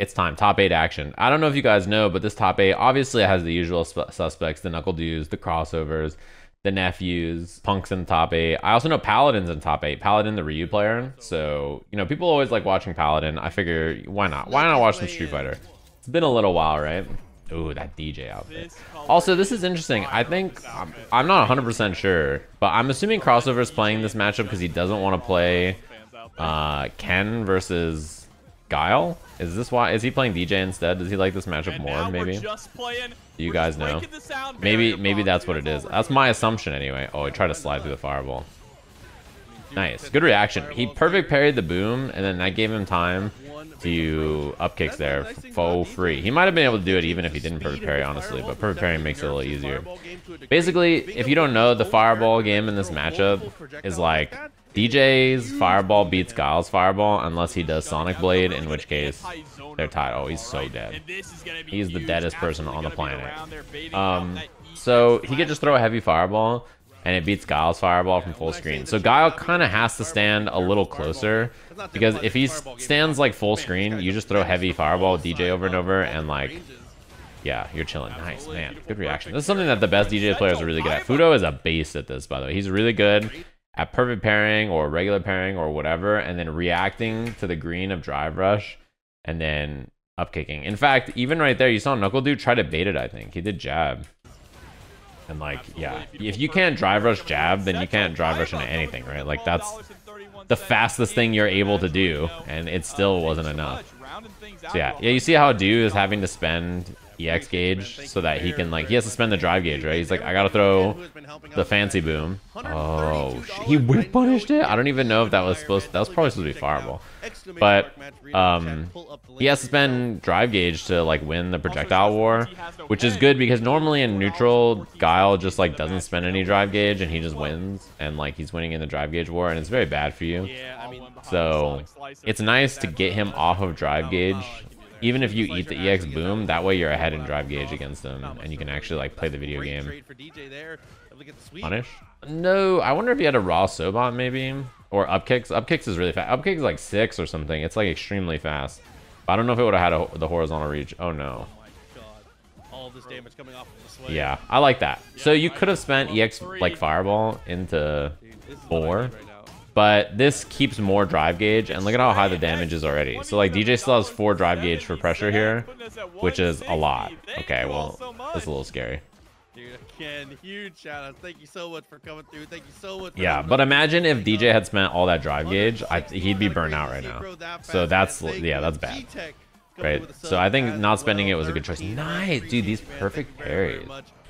It's time. Top 8 action. I don't know if you guys know, but this top 8 obviously has the usual suspects, the NuckleDus, the Crossovers, the Nephews, Punk's in the top 8. I also know Paladin's in top 8. Paladin, the Ryu player. So, you know, people always like watching Paladin. I figure, why not? Why not watch some Street Fighter? It's been a little while, right? Ooh, that Dee Jay outfit. Also, this is interesting. I think, I'm not 100% sure, but I'm assuming Crossover's playing this matchup because he doesn't want to play Ken versus Guile. Is this why? Is he playing Dee Jay instead? Does he like this matchup more? Maybe. You guys know. Maybe that's what it is. That's my assumption anyway. Oh, I tried to slide through the fireball. Nice, good reaction. He perfect parried the boom, and then that gave him time to upkicks there for free. He might have been able to do it even if he didn't perfect parry, honestly, but perfect parry makes it a little easier. Basically, if you don't know, the fireball game in this matchup is like Dee Jay's fireball beats Guile's fireball unless he does Sonic Blade, in which case they're tied. Oh, he's so dead. He's the deadest person on the planet. So he could just throw a heavy fireball, and it beats Guile's fireball from full screen. So Guile kind of has to stand a little closer, because if he stands like full screen, you just throw heavy fireball with Dee Jay over and over, and like, yeah, you're chilling. Nice, man. Good reaction. This is something that the best Dee Jay players are really good at. Fudo is a beast at this, by the way. He's really good at perfect pairing or regular pairing or whatever, and then reacting to the green of drive rush, and then up kicking. In fact, even right there, you saw NuckleDu try to bait it, I think. He did jab. And like, yeah, if you can't drive rush jab, then you can't drive rush into anything, right? Like, that's the fastest thing you're able to do, and it still wasn't enough. So yeah, you see how Du is having to spend EX gauge so that he can, like, he has to spend the drive gauge, right? He's like, I gotta throw the fancy boom. Oh, he whip punished it? I don't even know if that was supposed to, that was probably supposed to be fireball. But he has to spend drive gauge to like win the projectile war, which is good because normally in neutral, Guile just like doesn't spend any drive gauge and he just wins, and like he's winning in the drive gauge war, and it's very bad for you. So it's nice to get him off of drive gauge. Even if you eat the EX boom, that way you're ahead in drive gauge against them, and you can actually like play the video game. Punish? No, I wonder if he had a raw Sobot maybe, or upkicks. Upkicks is really fast. Upkicks is like 6 or something. It's like extremely fast. But I don't know if it would have had the horizontal reach. Oh no. Yeah, I like that. So you could have spent EX like fireball into 4. But this keeps more drive gauge, and look at how high the damage is already. So like Dee Jay still has 4 drive gauge for pressure here, which is a lot. Okay, well, it's a little scary. Dude, Ken, huge shout out. Thank you so much for coming through. Thank you so much. Yeah, but imagine if Dee Jay had spent all that drive gauge, he'd be burned out right now. So that's, yeah, that's bad. Right, so I think not spending it was a good choice. Nice, dude, these perfect parries.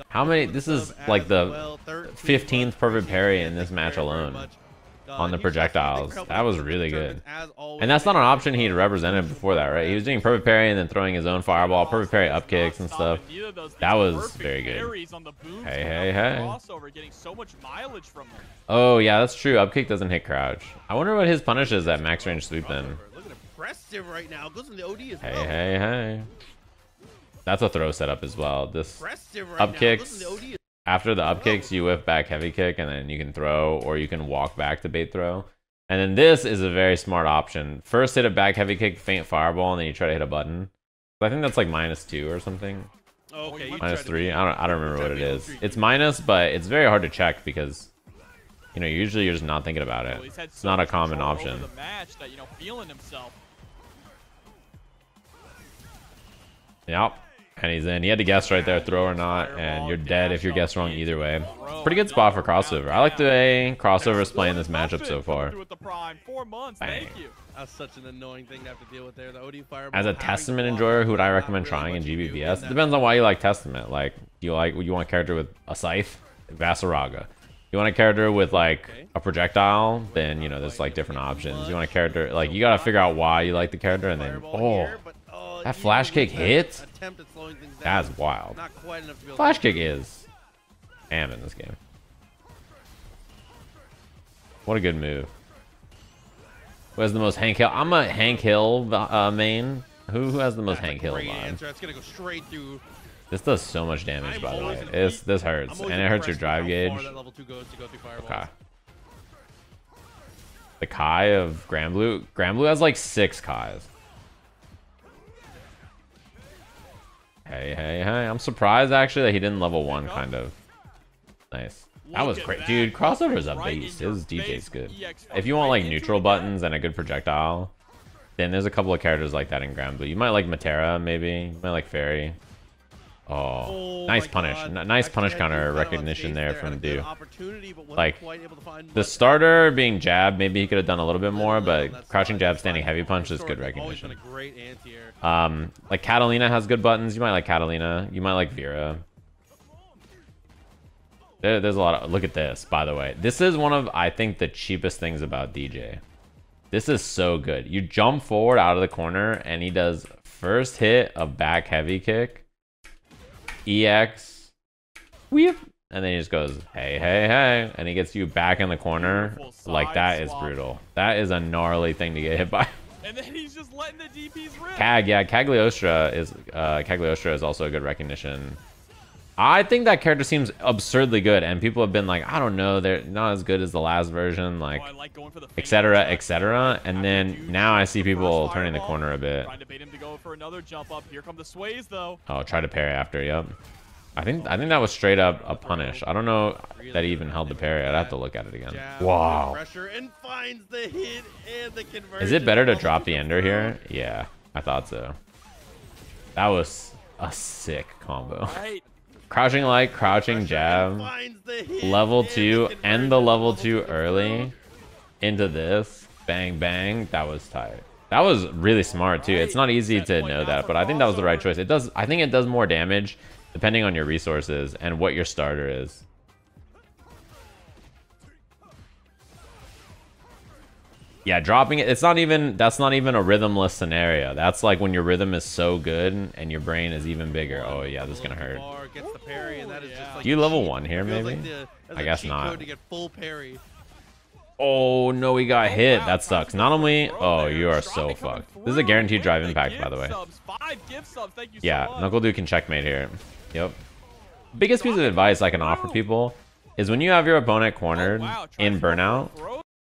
How many, this is like the 15th perfect parry in this match alone. On the projectiles, that was really good, and that's not an option he'd represented before that, right? He was doing perfect parry and then throwing his own fireball, perfect parry up kicks and stuff. That was very good. Hey, hey, hey! Oh yeah, that's true. Up kick doesn't hit crouch. I wonder what his punish is at max range sweep then. Hey, hey, hey! That's a throw setup as well. This up kicks. After the up kicks, you whip back heavy kick, and then you can throw, or you can walk back to bait throw. And then this is a very smart option. First hit a back heavy kick, feint fireball, and then you try to hit a button. I think that's like -2 or something. Okay, -3. I don't remember what it is. It's minus, but it's very hard to check because, you know, usually you're just not thinking about it. It's not a common option. Yep. And he's in. He had to guess right there, throw or not, and you're dead if you guess wrong either way. Pretty good spot for Crossover. I like the way Crossover is playing this matchup so far. Bang. As a Testament enjoyer, who would I recommend trying in GBVS? It depends on why you like Testament. Like, you want a character with a scythe? Vasaraga. You want a character with like a projectile? Then, you know, there's like different options. You want a character, like, you gotta figure out why you like the character, and then, oh, that flash kick hit? That's wild. Flash kick is damn in this game. What a good move. Who has the most Hank Hill? I'm a Hank Hill main. Who has the most Hank Hill vibe? This does so much damage, by the way. This hurts, and it hurts your drive gauge. Okay. The Kai of Granblue. Granblue has like 6 Kais. Hey, hey, hey. I'm surprised, actually, that he didn't level one, kind of. Nice. That was great. Dude, Crossover's a beast. His DJ's good. If you want, like, neutral buttons and a good projectile, then there's a couple of characters like that in Grand Blue. You might like Matera, maybe. You might like Fairy. Oh, nice punish. Nice punish counter recognition there from Du. Like, the starter being jab, maybe he could have done a little bit more, but crouching jab, standing heavy punch is good recognition. Like, Catalina has good buttons. You might like Catalina. You might like Vera. There's a lot of... Look at this, by the way. This is one of, I think, the cheapest things about Dee Jay. This is so good. You jump forward out of the corner, and he does first hit a back heavy kick. EX, weep, and then he just goes hey, hey, hey, and he gets you back in the corner. Like, that is brutal. That is a gnarly thing to get hit by. And then he's just letting the DPs rip. Cag, yeah, Cagliostra is also a good recognition. I think that character seems absurdly good, and people have been like, I don't know, they're not as good as the last version, like, etc., etc. And then now I see people turning the corner a bit. Oh, try to parry after, yep. I think that was straight up a punish. I don't know that he even held the parry. I'd have to look at it again. Wow. Is it better to drop the ender here? Yeah, I thought so. That was a sick combo. Crouching light, crouching jab, level 2, end the level 2 early into this. Bang, bang. That was tight. That was really smart, too. It's not easy to know that, but I think that was the right choice. It does. I think it does more damage depending on your resources and what your starter is. Yeah, dropping it. It's not even... That's not even a rhythmless scenario. That's like when your rhythm is so good and your brain is even bigger. Oh, yeah, this is going to hurt. Do you level 1 here, maybe? I guess not. Oh, no, he got hit. That sucks. Not only... Oh, you are so fucked. This is a guaranteed drive impact, by the way. Yeah, NuckleDu can checkmate here. Yep. Biggest piece of advice I can offer people is when you have your opponent cornered in burnout...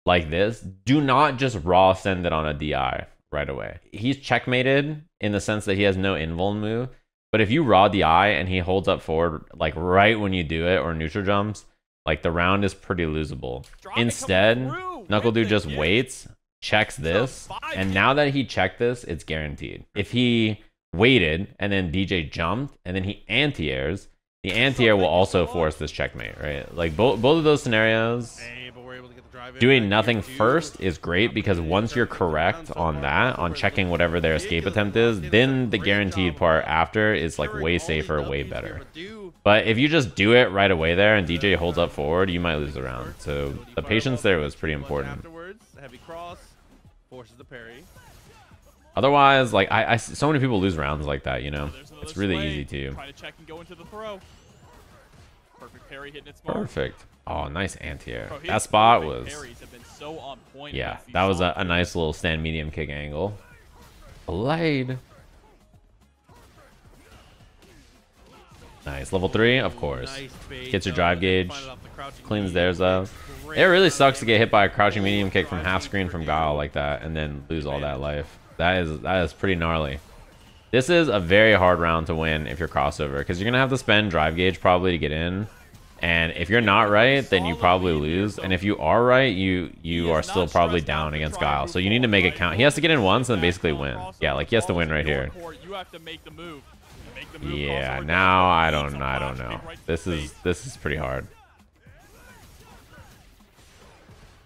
like this, do not just raw send it on a DI right away. He's checkmated in the sense that he has no invuln move, but if you raw DI and he holds up forward like right when you do it, or neutral jumps, like the round is pretty losable. Instead, NuckleDu just waits, checks this, and now that he checked this, it's guaranteed. If he waited and then DJ jumped and then he anti-airs, the anti-air will also force this checkmate, right? Like both of those scenarios. Doing nothing first is great, because once you're correct on that, on checking whatever their escape attempt is, then the guaranteed part after is like way safer, way better. But if you just do it right away there and DJ holds up forward, you might lose the round. So the patience there was pretty important. Otherwise, like I so many people lose rounds like that, you know. It's really easy to. Perfect. Oh, nice anti-air. That spot was... Yeah, that was a nice little stand medium kick angle. Blade. Nice. Level 3, of course. Gets your drive gauge. Cleans theirs up. It really sucks to get hit by a crouching medium kick from half screen from Guile like that and then lose all that life. That is pretty gnarly. This is a very hard round to win if you're Crossover, because you're going to have to spend drive gauge probably to get in. And if you're not right, then you probably lose. And if you are right, you are still probably down against Guile. So you need to make it count. He has to get in once and basically win. Yeah, like he has to win right here. Yeah, now I don't know. This is pretty hard.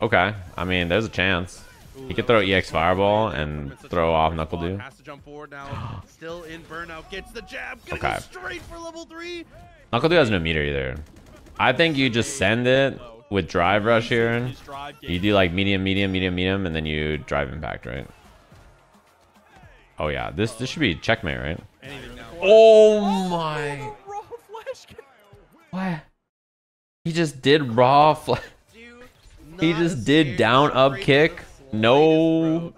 Okay, I mean, there's a chance. He could throw EX Fireball and throw off NuckleDu. Okay. NuckleDu has no meter either. I think you just send it with drive rush here. You do like medium, medium, medium, medium, and then you drive impact, right? Oh yeah, this should be checkmate, right? Oh my! What? He just did raw flash. He just did down up kick. No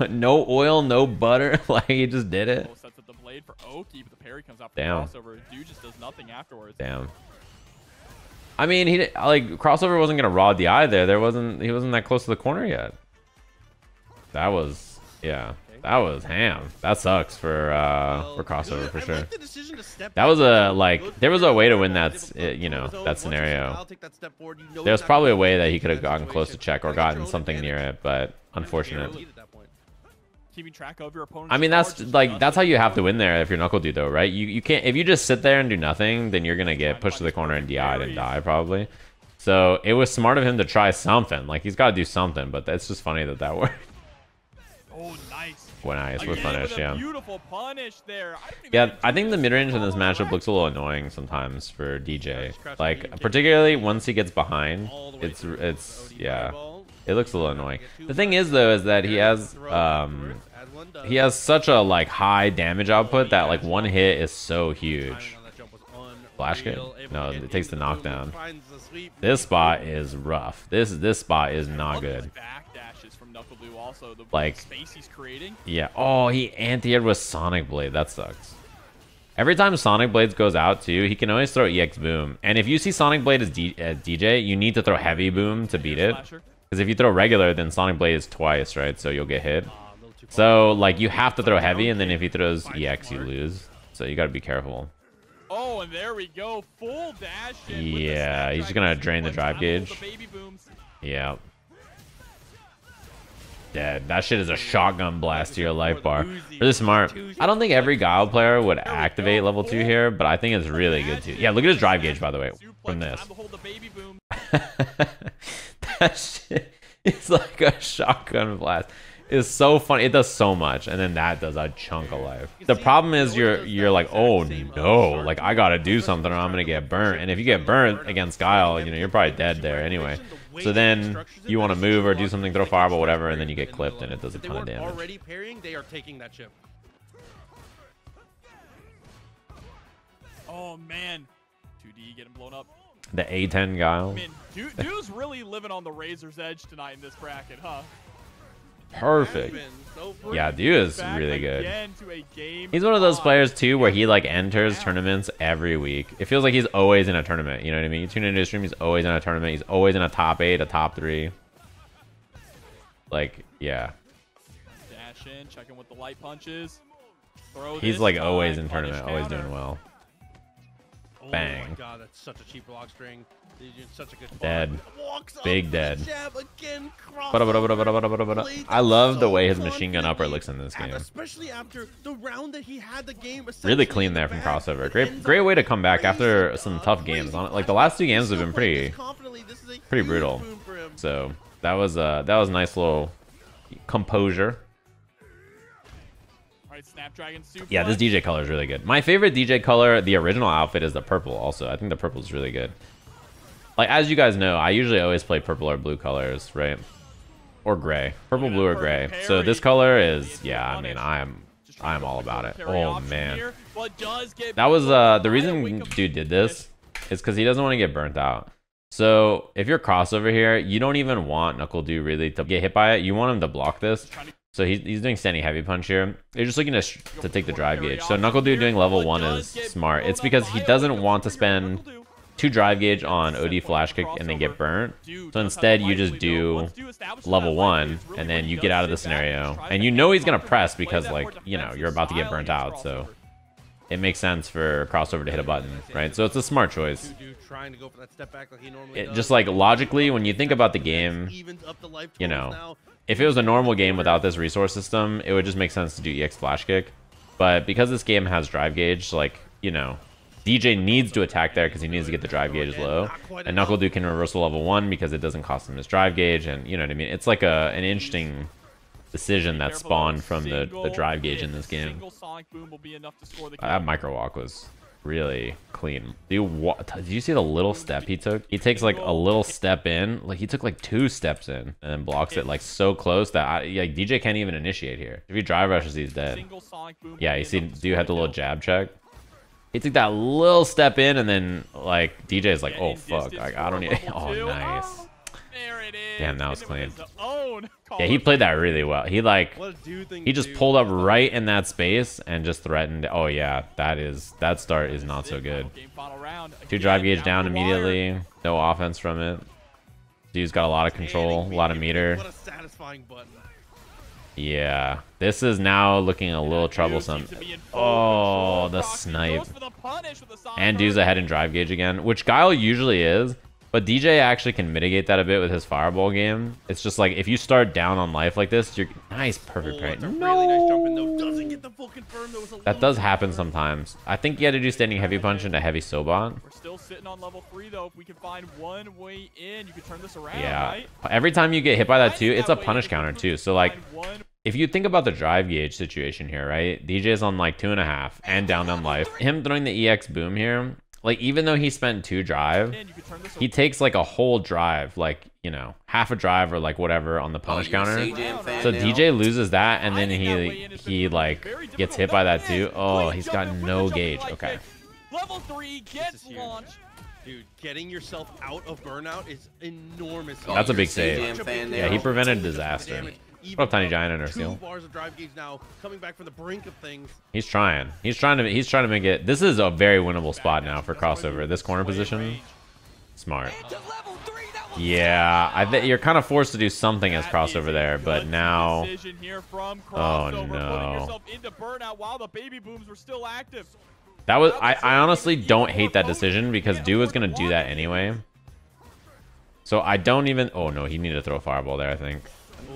oil, no butter. Like he just did it. Damn. Damn. I mean, he like Crossover wasn't gonna raw DI there. He wasn't that close to the corner yet. That was, yeah. Okay, That was ham. That sucks for crossover for sure. That was a like there was a way to win that you know that scenario. There was probably a way that he could have gotten close to check or gotten something near it, but unfortunate. Keeping track of your opponent. I mean, that's like that's how you have to win there if you're NuckleDu though, right? You can't if you just sit there and do nothing, then you're gonna get pushed to the corner and DI'd and die probably. So it was smart of him to try something. Like he's got to do something, but that's just funny that that worked. Oh, nice. When ice with punish, yeah. Beautiful punish there. Yeah, I think the mid range in this matchup looks a little annoying sometimes for Dee Jay. Like particularly once he gets behind, it's yeah. It looks a little annoying. The thing is though is that he has such a like high damage output that like one hit is so huge. Flash kick? No, it takes the knockdown. This spot is rough. This spot is not good. Like, yeah. Oh, he anti-aired with Sonic Blade. That sucks. Every time Sonic Blades goes out too, he can always throw EX Boom. And if you see Sonic Blade as Dee Jay, you need to throw Heavy Boom to beat it. Because if you throw regular, then Sonic Blade is twice, right? So you'll get hit. So like you have to throw Heavy, and then if he throws EX, you lose. So you got to be careful. Oh, and there we go. Full dash. Yeah, he's gonna drain the drive gauge. Yeah. Dead. That shit is a shotgun blast to your life bar. Really smart. I don't think every Guile player would activate level 2 here, but I think it's really good too. Yeah, look at his drive gauge, by the way, from this. That shit is like a shotgun blast. It's so funny. It does so much, and then that does a chunk of life. The problem is you're like, oh no, like I gotta do something or I'm gonna get burnt. And if you get burnt against Guile, you know you're probably dead there anyway. So then you want to move or do something, throw fireball, whatever, and then you get clipped and it does a ton of damage. Oh man, 2D getting blown up. The A10 Guile. Dude's really living on the razor's edge tonight in this bracket, huh? Perfect. Yeah, dude is really good. He's one of those players too where he like enters tournaments every week. It feels like he's always in a tournament, you know what I mean? You tune into his stream, he's always in a tournament, he's always in a top 8, a top 3. Like, yeah. Dash in, checking with the light punches. He's like always in tournament, always doing well. Bang. Oh my god, that's such a cheap block string. Such a good dead. Big dead. I love the way his machine gun upper looks in this game. Especially after the round that he had the game. Really clean there from crossover. Great way to come back after some tough games. Like the last 2 games have been pretty brutal. So that was a nice little composure. Snapdragon Super. Yeah, this DJ color is really good. My favorite DJ color, the original outfit, is the purple also. I think the purple is really good. Like, as you guys know, I usually always play purple or blue colors, right? Or gray. Purple, blue, or gray. So this color is, yeah, I mean, I'm all about it. Oh, man. That was, the reason dude did this is because he doesn't want to get burnt out. So if you're crossover here, you don't even want NuckleDu really to get hit by it. You want him to block this. So he's doing standing heavy punch here. They're just looking to take the drive gauge. So NuckleDu doing level 1 is smart. It's because he doesn't want to spend 2 drive gauge on OD flash kick and then get burnt. So instead you just do level 1 and then you get out of the scenario. And you know he's gonna press because like, you know, you're about to get burnt out. So it makes sense for crossover to hit a button, right? So it's a smart choice. It just like logically, when you think about the game, you know, if it was a normal game without this resource system, it would just make sense to do EX Flash Kick. But because this game has drive gauge, like, you know, Dee Jay needs to attack there because he needs to get the drive gauge low. And NuckleDu can reversal level 1 because it doesn't cost him his drive gauge. And you know what I mean? It's like an interesting decision that spawned from the drive gauge in this game. That micro walk was really clean. Did you see the little step he took? He takes like a little step in, like he took like 2 steps in and then blocks it like so close that like Dee Jay can't even initiate here. If he drive rushes, he's dead. Yeah, you see, do you have the little jab check? He took that little step in and then like Dee Jay's like, oh fuck, like, I don't even. Oh, nice. Damn, that was clean. Yeah, he played that really well. He like, he just pulled up right in that space and just threatened. Oh yeah, that start is not so good. 2 drive gauge down immediately. No offense from it. Dude's got a lot of control, a lot of meter. Yeah, this is now looking a little troublesome. Oh, the snipe. And Du's ahead in drive gauge again, which Guile usually is, but Dee Jay actually can mitigate that a bit with his fireball game. It's just like, if you start down on life like this, you're... Nice, perfect parry. No! That does happen sometimes. I think you had to do standing heavy punch into heavy Sobot. We're still sitting on level 3 though. If we can find one way in, you can turn this around, right? Every time you get hit by that too, it's a punish counter too. So like, if you think about the drive gauge situation here, right? Dee Jay's on like 2.5 and down on life. Him throwing the EX boom here, like, even though he spent 2 drive, he takes like a whole drive, like, you know, half a drive or like whatever on the punish counter. So Dee Jay loses that, and then he like gets hit by that too. Oh, he's got no gauge. Okay. Level 3 gets launched. Dude, getting yourself out of burnout is enormous. That's a big save. Yeah, he prevented disaster. What up, Tiny Giant and Urseal? Bars of drive gauge now, coming back from the brink of things. He's trying. He's trying to make it. This is a very winnable spot now for crossover. This corner position, smart. Yeah, I think you're kind of forced to do something as crossover there, but now. Oh no. That was. I honestly don't hate that decision because Du is gonna do that anyway. So I don't even. Oh no, he needed to throw a fireball there, I think.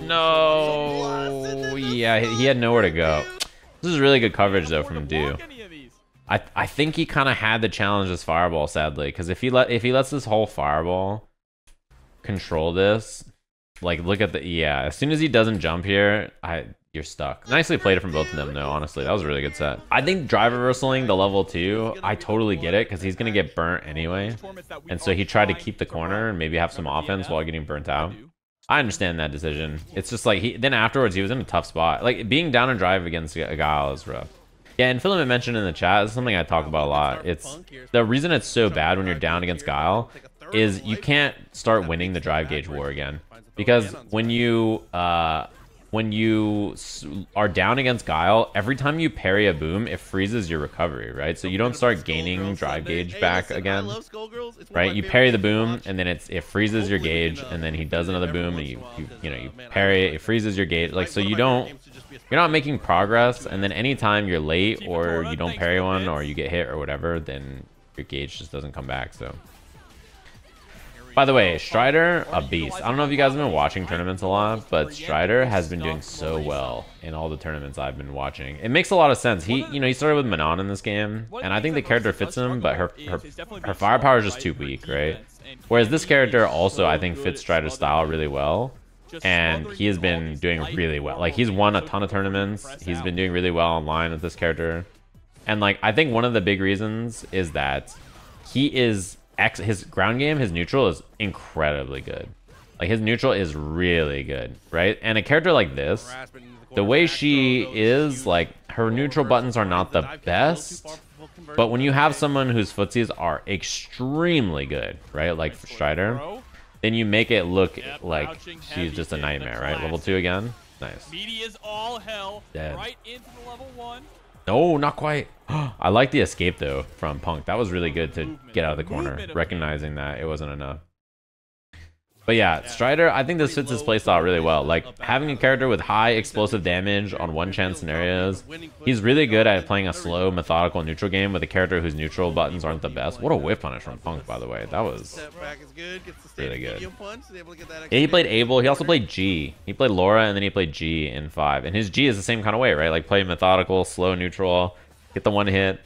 No, yeah, he had nowhere to go. This is really good coverage though from Du. I think he kind of had to challenge this fireball, sadly, because if he lets this whole fireball control this, like, look at the, yeah, as soon as he doesn't jump here, you're stuck. Nicely played from both of them though, honestly. That was a really good set. I think drive reversaling the level 2, I totally get it, because he's gonna get burnt anyway, and so he tried to keep the corner and maybe have some offense while getting burnt out. I understand that decision. It's just like, he then afterwards he was in a tough spot. Like, being down and drive against a Guile is rough. Yeah, and Filament mentioned in the chat, this is something I talk about a lot. It's the reason it's so bad when you're down against Guile is you can't start winning the drive gauge war again, because when you are down against Guile, every time you parry a boom, it freezes your recovery, right? So you don't start gaining drive gauge back again, right? You parry the boom, and then it freezes your gauge, and then he does another boom, and you know, you parry it, it freezes your gauge. Like, so you're not making progress, and then anytime you're late or you don't parry one or you get hit or whatever, then your gauge just doesn't come back. So, by the way, Strider, a beast. I don't know if you guys have been watching tournaments a lot, but Strider has been doing so well in all the tournaments I've been watching. It makes a lot of sense. He started with Mena in this game, and I think the character fits him, but her firepower is just too weak, right? Whereas this character also, I think, fits Strider's style really well, and he has been doing really well. Like, he's won a ton of tournaments. He's been doing really well online with this character. And, like, I think one of the big reasons is that he is... his ground game, his neutral is incredibly good. Like, his neutral is really good, right? And a character like this, the way she is, like, her neutral buttons are not the best, but when you have someone whose footsies are extremely good, right, like Strider, then you make it look like she's just a nightmare, right? Level 2 again. Nice. Media's all hell right into the level 1. No, not quite. I like the escape though from Punk. That was really good to get out of the corner, recognizing that it wasn't enough. But yeah, Strider, I think this fits his playstyle really well. Like, having a character with high explosive damage on one-chance scenarios, he's really good at playing a slow, methodical neutral game with a character whose neutral buttons aren't the best. What a whip punish from Punk, by the way. That was really good. Yeah, he played Abel. He also played G. He played Laura, and then he played G in 5. And his G is the same kind of way, right? Like, play methodical, slow, neutral, get the one hit,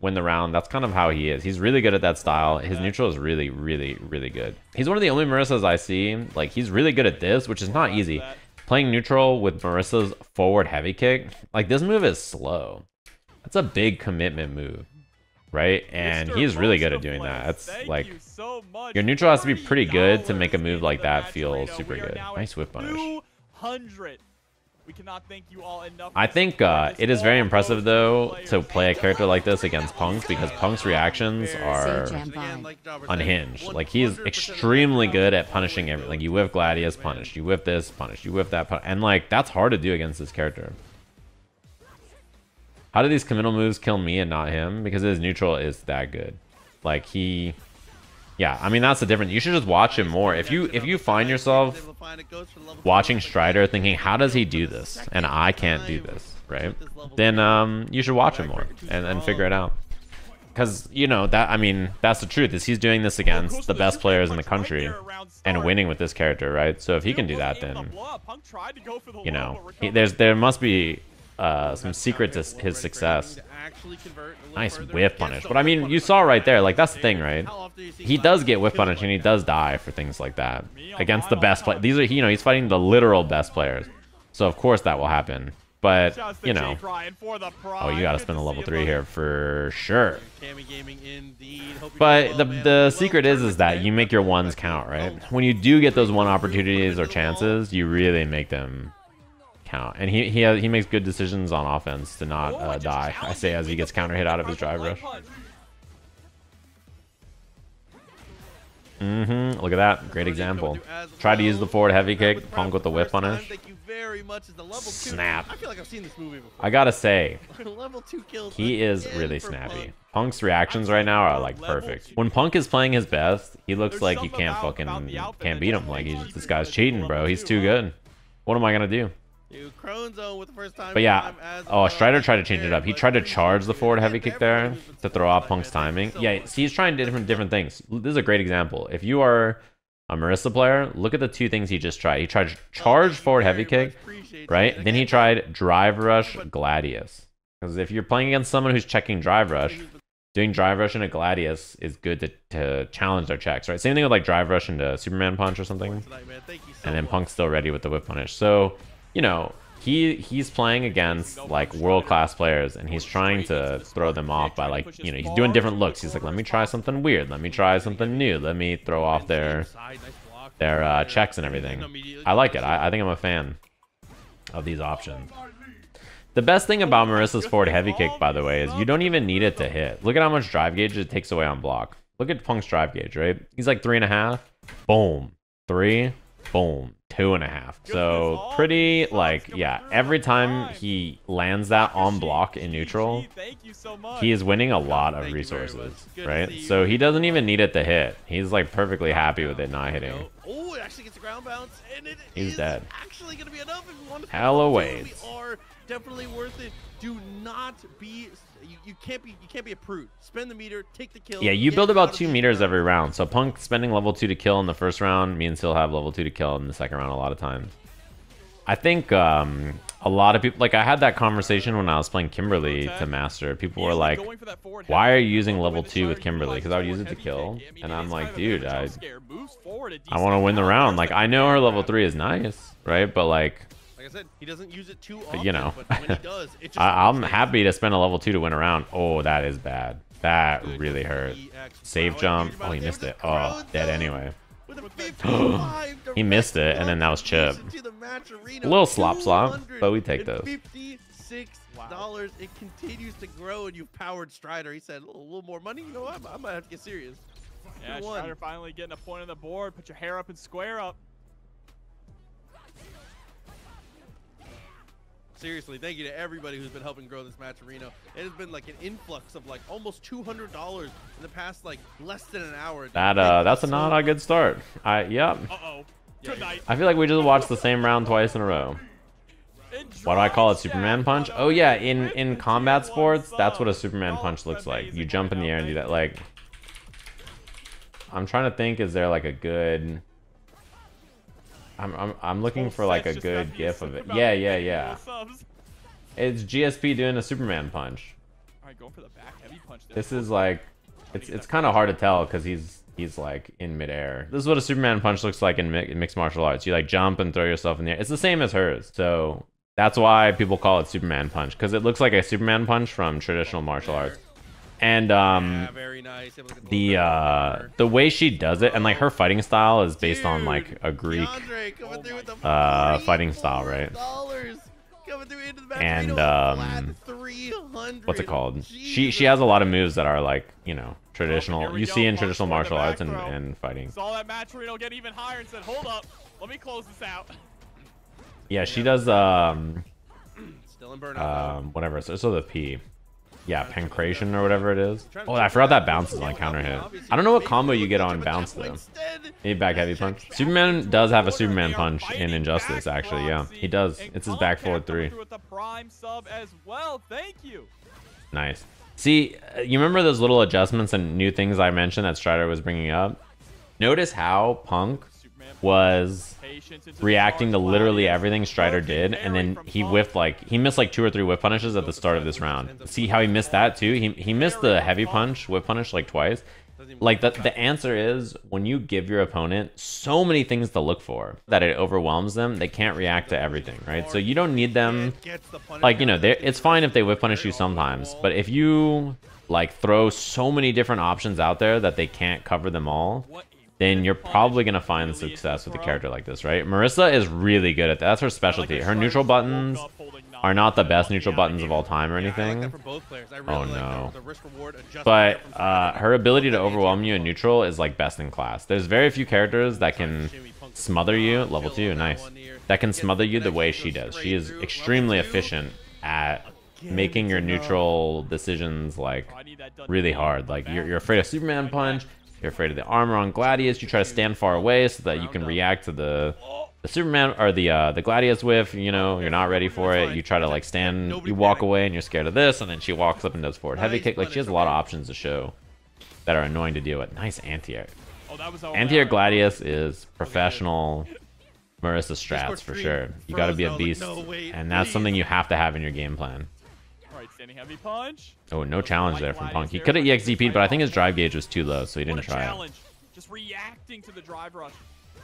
win the round. That's kind of how he is. He's really good at that style. His neutral is really, really, really good. He's one of the only Marisas I see. Like, he's really good at this, which is not easy. Playing neutral with Marisa's forward heavy kick. Like, this move is slow. That's a big commitment move, right? And he's really good at doing that. That's like, your neutral has to be pretty good to make a move like that feel super good. Nice whip punish. We cannot thank you all enough. I think it is very impressive though to play a character like this against Punk, because Punk's reactions are unhinged. Like, he's extremely good at punishing everything. Like, you whip Gladius, punish. You whip this, punish. You whip that, punish. And like, that's hard to do against this character. How do these committal moves kill me and not him? Because his neutral is that good. Like, he Yeah, I mean, that's the difference. You should just watch him more. If you find yourself watching Strider thinking, how does he do this? And I can't do this, right? Then you should watch him more and figure it out. Because, you know, that, I mean, that's the truth, is he's doing this against the best players in the country and winning with this character, right? So if he can do that, then, you know, there must be some secret to his success. Nice whiff punish. But I mean, you saw right there, like, that's the thing, right? He does get whiff punish and he does die for things like that against the best player. These are, you know, he's fighting the literal best players. So of course that will happen. But, you know, oh, you got to spend a level 3 here for sure. But the secret is that you make your ones count, right? When you do get those one opportunities or chances, you really make them count. And he makes good decisions on offense to not die, I say, as he gets counter hit out of his drive rush. Mm-hmm. Look at that. Great example. Tried to use the forward heavy kick. Punk with the whip punish. Snap. I gotta say, he is really snappy. Punk's reactions right now are like perfect. When Punk is playing his best, he looks like you can't beat him. Like, he's, this guy's cheating, bro. He's too good. What am I gonna do? But yeah, oh, Strider tried to change it up. He tried to charge the forward heavy kick there to throw off Punk's timing. Yeah, see, he's trying different things. This is a great example. If you are a Marisa player, look at the two things he just tried. He tried charge forward heavy kick, right? Then he tried drive rush gladius. Because if you're playing against someone who's checking drive rush, doing drive rush into gladius is good to challenge their checks, right? Same thing with like drive rush into Superman punch or something. And then Punk's still ready with the whip punish. So, you know, he's playing against like world-class players and he's trying to throw them off by, like, you know, he's doing different looks. He's like, let me try something weird, let me try something new, let me throw off their checks and everything. I like it. I think I'm a fan of these options. The best thing about Marisa's forward heavy kick, by the way, is you don't even need it to hit. Look at how much drive gauge it takes away on block. Look at Punk's drive gauge, right? He's like 3.5, boom, 3, boom, 2.5. So pretty, like, yeah, every time he lands that on block in neutral, he is winning a lot of resources, right? So he doesn't even need it to hit. He's like perfectly happy with it not hitting. Oh, it actually gets a ground bounce and it is dead. Actually gonna be enough if you want to. Hella ways. Definitely worth it. Do not be you can't be a prude. Spend the meter, take the kill. Yeah, you build about 2 meters every round. So Punk spending level 2 to kill in the first round means he'll have level 2 to kill in the second round a lot of times. I think a lot of people, like, I had that conversation when I was playing Kimberly to master. People were like, why are you using level 2 with Kimberly? Because I would use it to kill, and I'm like, dude, I want to win the round. Like, I know her level 3 is nice, right? But like, he doesn't use it too often, you know, but when he does, it just I'm happy to spend a level 2 to win around. Oh, that is bad. That really hurt. Save jump. Oh, he missed it. Oh, dead anyway. He missed it, and then that was chip. A little slop, but we take those. $56. It continues to grow, and you've powered Strider. He said, a little more money. You know what? I might have to get serious. Yeah, Strider finally getting a point on the board. Put your hair up and square up. Seriously, thank you to everybody who's been helping grow this match arena. It has been like an influx of like almost $200 in the past like less than an hour. That's not a good start. Yep. Uh-oh. I feel like we just watched the same round twice in a row. Why do I call it Superman punch? Oh yeah, in combat sports, that's what a Superman punch looks like. You jump in the air and do that. Like, I'm trying to think, is there like a good, I'm looking for like a good gif of it. Yeah. It's GSP doing a Superman punch. All right, going for the back heavy punch. This is like, it's kind of hard to tell because he's like in midair. This is what a Superman punch looks like in mixed martial arts. You like jump and throw yourself in the air. It's the same as hers. So that's why people call it Superman punch, because it looks like a Superman punch from traditional martial arts. And the way she does it, and like her fighting style is based on like a Greek fighting style, right? And what's it called? She has a lot of moves that are like, you know, traditional. You see in traditional martial arts and fighting. Saw that match where it'll get even higher and said, "Hold up, let me close this out." Yeah, she does whatever. So the P. Yeah, pancration or whatever it is. Oh, I forgot that bounces on counter hit. I don't know what combo you get on bounce though. Need back heavy punch. Superman does have a Superman punch in Injustice, actually. Yeah, he does. It's his back forward three. Nice. See, you remember those little adjustments and new things I mentioned that Strider was bringing up? Notice how Punk was reacting to literally everything Strider did, and then he whiffed, like he missed like 2 or 3 whip punishes at the start of this round. See how he missed that too? He missed the heavy punch whip punish like twice. Like the answer is, when you give your opponent so many things to look for that it overwhelms them, they can't react to everything, right? So you don't need them, like, you know, it's fine if they whip punish you sometimes, but if you like throw so many different options out there that they can't cover them all, then you're probably going to find success with a character like this, right? Marisa is really good at that. That's her specialty. Her neutral buttons are not the best neutral buttons of all time or anything. Oh, no. But her ability to overwhelm you in neutral is like best in class. There's very few characters that can smother you. Level 2, nice. That can smother you the way she does. She is extremely efficient at making your neutral decisions like really hard. Like you're afraid of Superman punch. You're afraid of the armor on Gladius. You try to stand far away so that you can react to the Superman or the Gladius whiff. You know, you're not ready for it. You try to like stand, you walk away and you're scared of this, and then she walks up and does forward heavy kick. Like she has a lot of options to show that are annoying to deal with. Nice anti-air. Anti-air Gladius is professional Marisa strats for sure. You got to be a beast, and that's something you have to have in your game plan. Heavy punch. Oh, no challenge there from Punk. He could have EXDP'd, but I think his drive gauge was too low, so he didn't try it. Just reacting to the drive rush.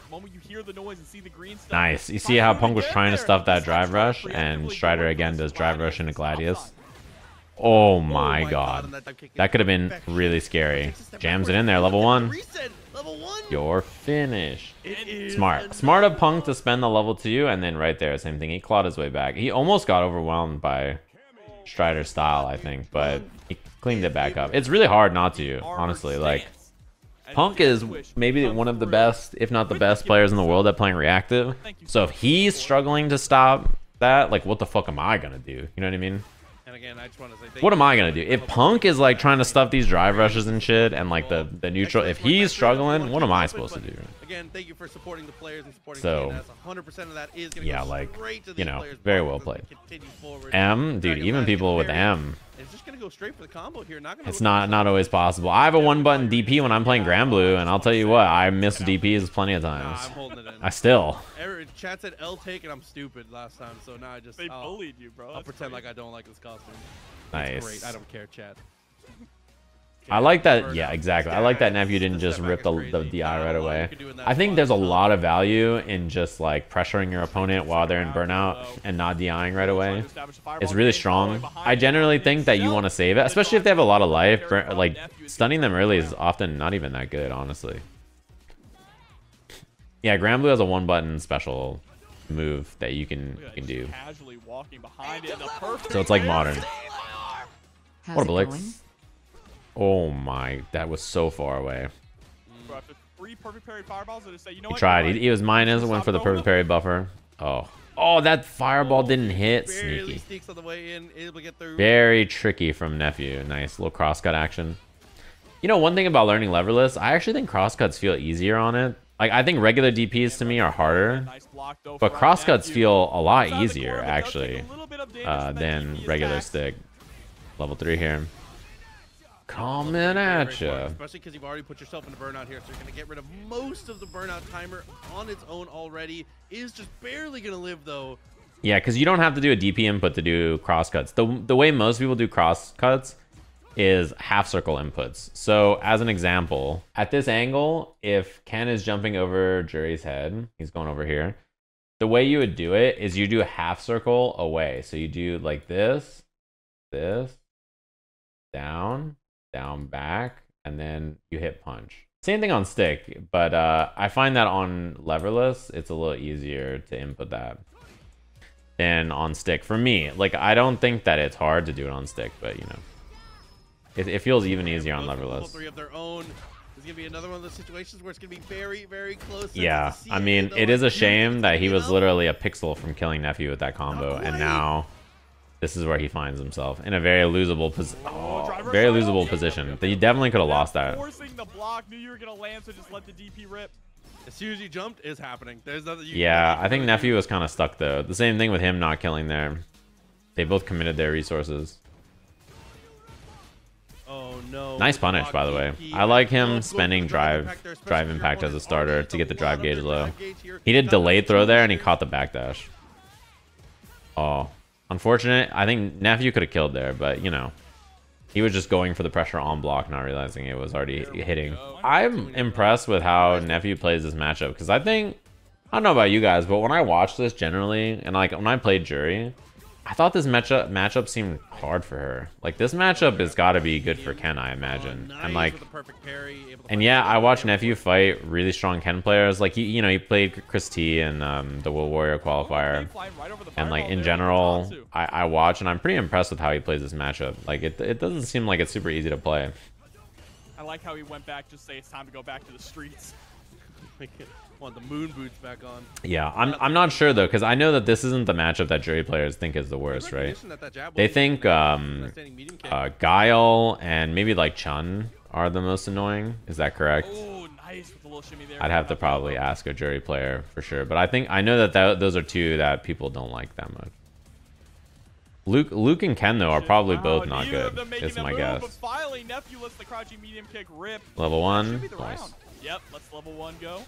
The moment you hear the noise and see the green stuff. Nice. You see how Punk was trying to stuff that drive rush, and Strider again does drive rush into Gladius. Oh my god. That could have been really scary. Jams it in there, level 1. You're finished. Smart. Smart of Punk to spend the level 2, and then right there, same thing. He clawed his way back. He almost got overwhelmed by Strider style, I think, but he cleaned it back up. It's really hard not to, honestly. Like, Punk is maybe one of the best, if not the best players in the world at playing reactive. So if he's struggling to stop that, like, what the fuck am I gonna do? You know what I mean? What am I gonna do? If Punk is like trying to stuff these drive rushes and shit, and like the neutral, if he's struggling, what am I supposed to do? Again, thank you for supporting the players and supporting Cien. 100% of that is gonna go straight to these players. Very well played. M, dude, even people with M. It's just gonna go straight for the combo here. It's not always possible. I have a 1-button DP when I'm playing Granblue, and I'll tell you what, I miss DPs plenty of times. I still. Chat said L take and I'm stupid last time, so now I just they bullied you, bro. I'll pretend like I don't like this costume. Nice. Great. I don't care, chat. I like that. Yeah, exactly. I like that Nephew didn't just rip the DI right away. I think there's a lot of value in just like pressuring your opponent while they're in burnout and not DIing right away. It's really strong. I generally think that you want to save it, especially if they have a lot of life. Like stunning them early is often not even that good, honestly. Yeah, Granblue has a 1-button special move that you can do. So it's like modern. How's what a blitz. Oh my, that was so far away. He tried. He was minus. Went for the perfect parry buffer. Oh. Oh, that fireball didn't hit. Sneaky. Very tricky from Nephew. Nice little crosscut action. You know, one thing about learning leverless, I actually think crosscuts feel easier on it. Like, I think regular DPs to me are harder, but crosscuts feel a lot easier, actually, than regular stick. Level 3 here. Coming at you. Especially because you've already put yourself into burnout here, so you're going to get rid of most of the burnout timer on its own already. Is just barely going to live, though. Yeah, because you don't have to do a DP input to do crosscuts. The way most people do crosscuts is half circle inputs. So as an example, at this angle, if Ken is jumping over Juri's head, he's going over here, the way you would do it is you do a half circle away. So you do like this, this, down, down, back, and then you hit punch. Same thing on stick, but I find that on leverless, it's a little easier to input that than on stick for me. Like, I don't think that it's hard to do it on stick, but you know, it feels even easier on leverless. Three of their own. There's gonna be another one of those situations where it's gonna be very, very close. Yeah, I mean, it is a shame that he was literally a pixel from killing Nephew with that combo, and now This is where he finds himself in a very losable position. Oh, very losable position. They definitely could have lost that. Forcing the block, knew you were gonna land, so just let the DP rip. As soon as he jumped, it's happening. There's nothing. Yeah, I think Nephew was kind of stuck though. The same thing with him not killing there. They both committed their resources. Oh no! Nice punish, by the way. I like him spending drive impact as a starter to get the drive gauge low. He did delayed throw there, and he caught the backdash. Oh. Unfortunate. I think Nephew could have killed there, but you know, he was just going for the pressure on block, not realizing it was already hitting. I'm impressed with how Nephew plays this matchup, because I think, I don't know about you guys, but when I watched this generally, and like when I played Juri, I thought this matchup seemed hard for her. Like this matchup has got to be good for Ken, I imagine. And like, and yeah, I watched Nephew fight really strong Ken players. Like he, you know, he played Chris T and the World Warrior qualifier. And like in general, I watch and I'm pretty impressed with how he plays this matchup. Like it doesn't seem like it's super easy to play. I like how he went back to say it's time to go back to the streets. Want the moon boots back on. Yeah, I'm not sure though, because I know that this isn't the matchup that Juri players think is the worst, right? They think Guile and maybe like Chun are the most annoying. Is that correct? Oh, nice with the little shimmy there. I'd have to probably ask a Juri player for sure, but I think I know that those are two that people don't like that much. Luke and Ken though are probably both not good. Is my guess. But finally, Nephew lets the crouching medium kick rip. Level one. Nice. Yep, let's level one go.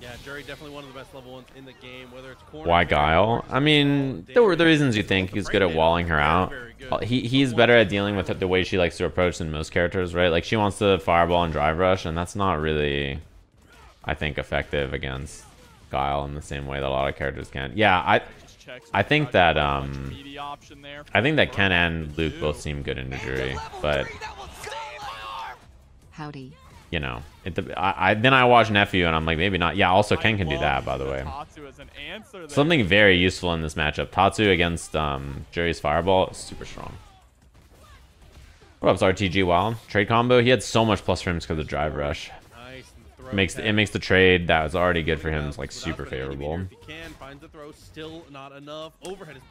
Yeah, Juri definitely one of the best level ones in the game, whether it's corner. Why Guile? I mean, there were the reasons you think he's good at walling her out. He's better at dealing with the way she likes to approach than most characters, right? Like she wants to fireball and drive rush, and that's not really, I think, effective against Guile in the same way that a lot of characters can. Yeah, I think that Ken and Luke both seem good in Juri, but howdy. You know, then I watch Nephew and I'm like, maybe not. Yeah, also Ken can do that, by the way. Something very useful in this matchup. Tatsu against Juri's Fireball is super strong. What up, RTG? Wow, trade combo. He had so much plus for him because of Drive Rush. Nice. It makes the trade that was already good for him like super favorable.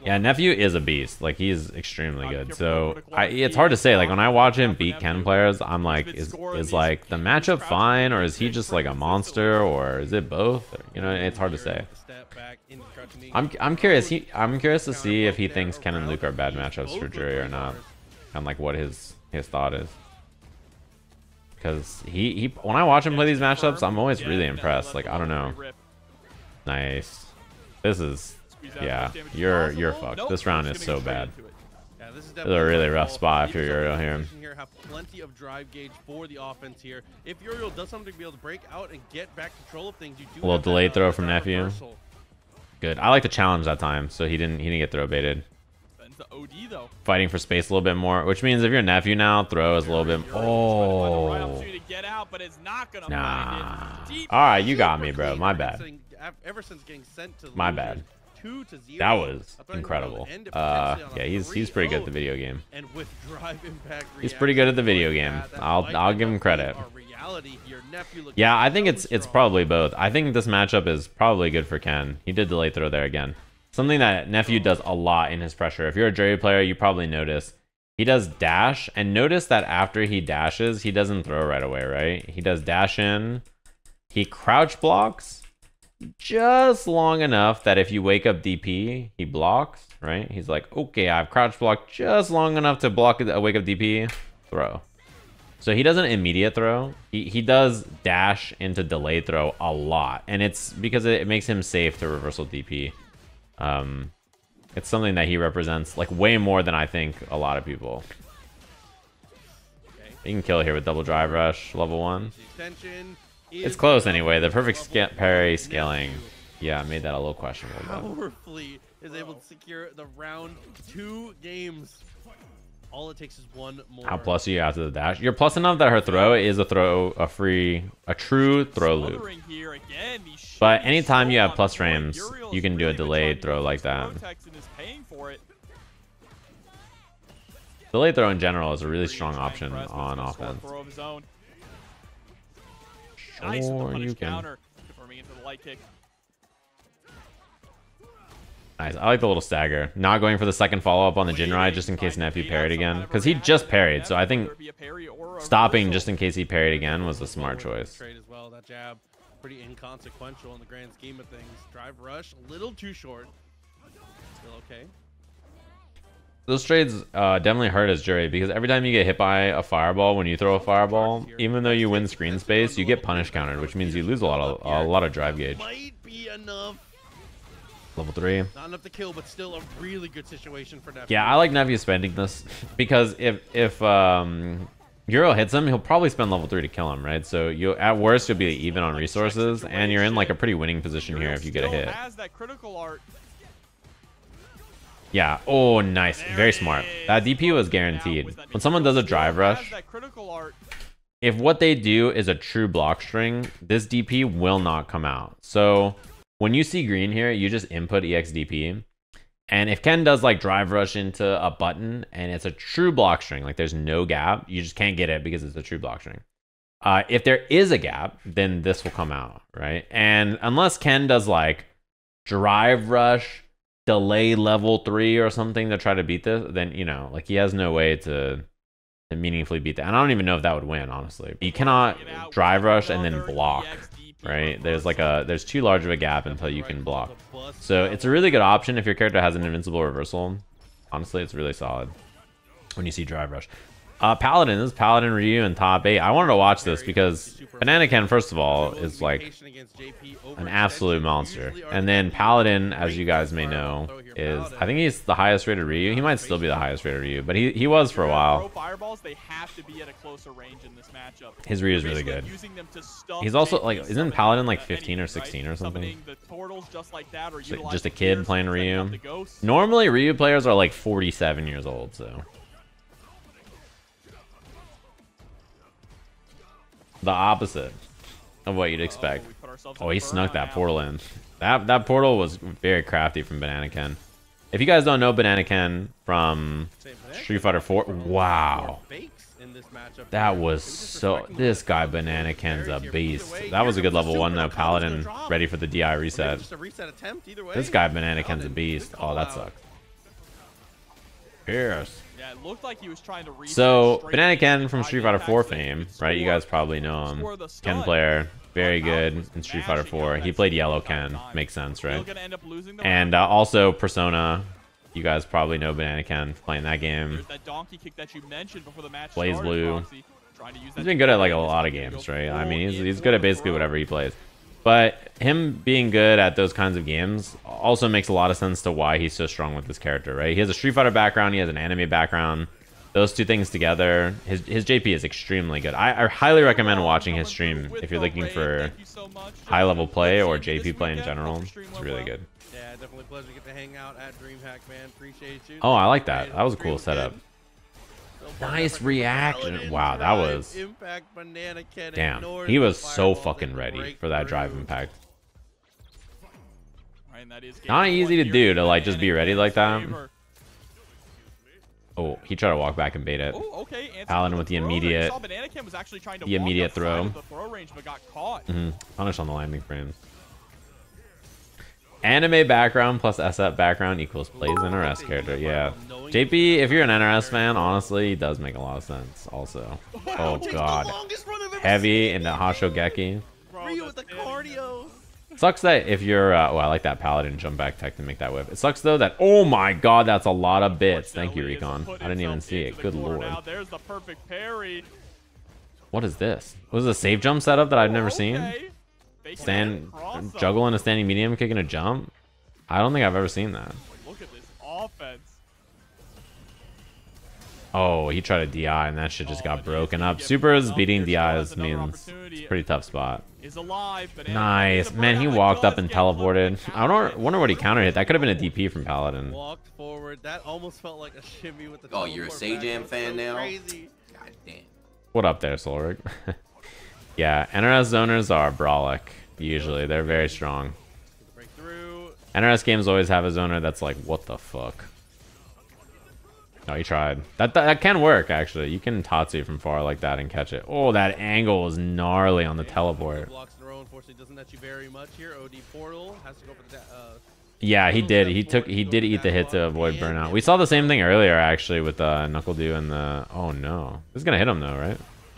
Yeah, Nephew is a beast. Like he's extremely good. So it's hard to say. Like when I watch him beat Ken players, I'm like, is like the matchup fine, or is he just like a monster, or is it both? You know, it's hard to say. I'm curious. I'm curious to see if he thinks Ken and Luke are bad matchups for Juri or not, and like what his thought is. Because he when I watch him play these matchups, I'm always really impressed. Like I don't know. Nice. This is, yeah, you're fucked. This round is so bad. This is a really rough spot if you're Uriel here. Have plenty of drive gauge for the offense here. If Uriel does something to be able to break out and get back control of things, you do. A little delayed throw from Nephew. Good. I like the challenge that time, so he didn't get throw baited. Fighting for space a little bit more, which means if you're Nephew now, throw is a little bit. Oh, nah. All right, you got me, bro. My bad. Ever since getting sent to my bad. 2-0. That was incredible. Yeah, he's pretty good at the video game. And with drive impact, he's pretty good at the video game. I'll give him credit. Yeah, I think it's probably both. I think this matchup is probably good for Ken. He did delay throw there again. Something that Nephew does a lot in his pressure. If you're a Juri player, you probably notice. He does dash, and notice that after he dashes, he doesn't throw right away, right? He does dash in. He crouch blocks just long enough that if you wake up DP, he blocks, right? He's like, okay, I've crouch blocked just long enough to block a wake up DP, throw. So he doesn't immediate throw. He does dash into delayed throw a lot. And it's because it makes him safe to reversal DP. It's something that he represents like way more than I think a lot of people. Okay. He can kill here with double drive rush, level one. It's close anyway. The perfect parry scaling. Yeah, I made that a little questionable. Powerfully is able to secure the round 2 games. All it takes is one more. How plus are you after the dash? You're plus enough that her throw is a true throw loop. But anytime you have plus frames, you can do a delayed throw like that. Delayed throw in general is a really strong option on offense. Sure, you can. Nice. I like the little stagger. Not going for the second follow-up on the Jinrai just in case Nephew parried again. Because he just parried, so I think stopping just in case he parried again was a smart choice. That jab, pretty inconsequential in the grand scheme of things. Drive rush, a little too short. Still okay. Those trades definitely hurt as Juri, because every time you get hit by a fireball, when you throw a fireball, even though you win screen space, you get punish countered, which means you lose a lot of drive gauge. Might be enough. Level 3. Not enough to kill, but still a really good situation for Nephew. Yeah, I like Nephew spending this, because if Euro hits him, he'll probably spend level 3 to kill him, right? So you, at worst, you'll be even on resources, and you're in like a pretty winning position here if you get a hit. Yeah. Oh, nice. Very smart. That DP was guaranteed. When someone does a drive rush, if what they do is a true block string, this DP will not come out. So when you see green here, you just input EXDP. And if Ken does like drive rush into a button and it's a true block string, like there's no gap, you just can't get it because it's a true block string. If there is a gap, then this will come out, right? And unless Ken does like drive rush, delay level 3 or something to try to beat this, then, you know, like he has no way to meaningfully beat that. And I don't even know if that would win, honestly. You cannot drive rush and then block, right? There's too large of a gap until you can block. So it's a really good option if your character has an invincible reversal. Honestly, it's really solid when you see drive rush. Paladin. This is Paladin, Ryu, and top 8. I wanted to watch this because Banana Ken, first of all, is like an absolute monster. And then Paladin, as you guys may know, is, I think he's the highest rated Ryu. He might still be the highest rated Ryu, but he was for a while. His Ryu is really good. He's also like, isn't Paladin like 15 or 16 or something? Just a kid playing Ryu. Normally, Ryu players are like 47 years old, so. The opposite of what you'd expect. Oh, he snuck that portal in. That portal was very crafty from Banana Ken. If you guys don't know Banana Ken from Street Fighter 4, wow. That was so... This guy, Banana Ken's a beast. That was a good level 1, though. Paladin ready for the DI reset. This guy, Banana Ken's a beast. Oh, that sucks. Pierce. Yeah, it looked like he was trying to reset. So, Banana Ken from Street Fighter 4 fame, right? You guys probably know him. Ken player, very good in Street Fighter 4. He played Yellow Ken. Makes sense, right? And also Persona. You guys probably know Banana Ken playing that game. Plays Blue. He's been good at like a lot of games, right? I mean, he's good at basically whatever he plays. But him being good at those kinds of games also makes a lot of sense to why he's so strong with this character, right? He has a Street Fighter background, he has an anime background. Those two things together, his JP is extremely good. I highly recommend watching his stream if you're looking for high-level play or JP play in general. It's really good. Yeah, definitely a pleasure to get to hang out at DreamHack, man. Appreciate you. Oh, I like that. That was a cool setup. Nice reaction. Wow, that was... Damn, he was so fucking ready for that drive impact. Not easy to do, to like just be ready like that. Oh, he tried to walk back and bait it. Paladin with the immediate throw. Punish on the landing frames. Anime background plus SF background equals plays NRS character. Yeah, JP, if you're an NRS fan, honestly, does make a lot of sense. Also, oh god, heavy into Hashogeki. Sucks that if you're, oh, I like that Paladin jump back tech to make that whip. It sucks though that, oh my god, that's a lot of bits. Thank you, Recon. I didn't even see it. Good lord. What is this? Was this a save jump setup that I've never seen? Stand juggle in a standing medium, kicking a jump. I don't think I've ever seen that. Look at this offense. Oh, he tried a DI and that shit just got broken up. Super is beating DIs means it's a pretty tough spot. Nice, man. He walked up and teleported. I don't wonder what he counter hit. That could have been a DP from Paladin. Walked forward. That almost felt like a shimmy with the. Oh, you're a Sajam fan now. God damn. What up there, Solric? Yeah, NRS zoners are brawlic. Usually, they're very strong. NRS games always have a zoner that's like, what the fuck? No, he tried. That can work, actually. You can Tatsu from far like that and catch it. Oh, that angle was gnarly on the teleport. Yeah, he did. He did eat the hit to avoid burnout. We saw the same thing earlier, actually, with NuckleDu and the... Oh, no. This is going to hit him, though,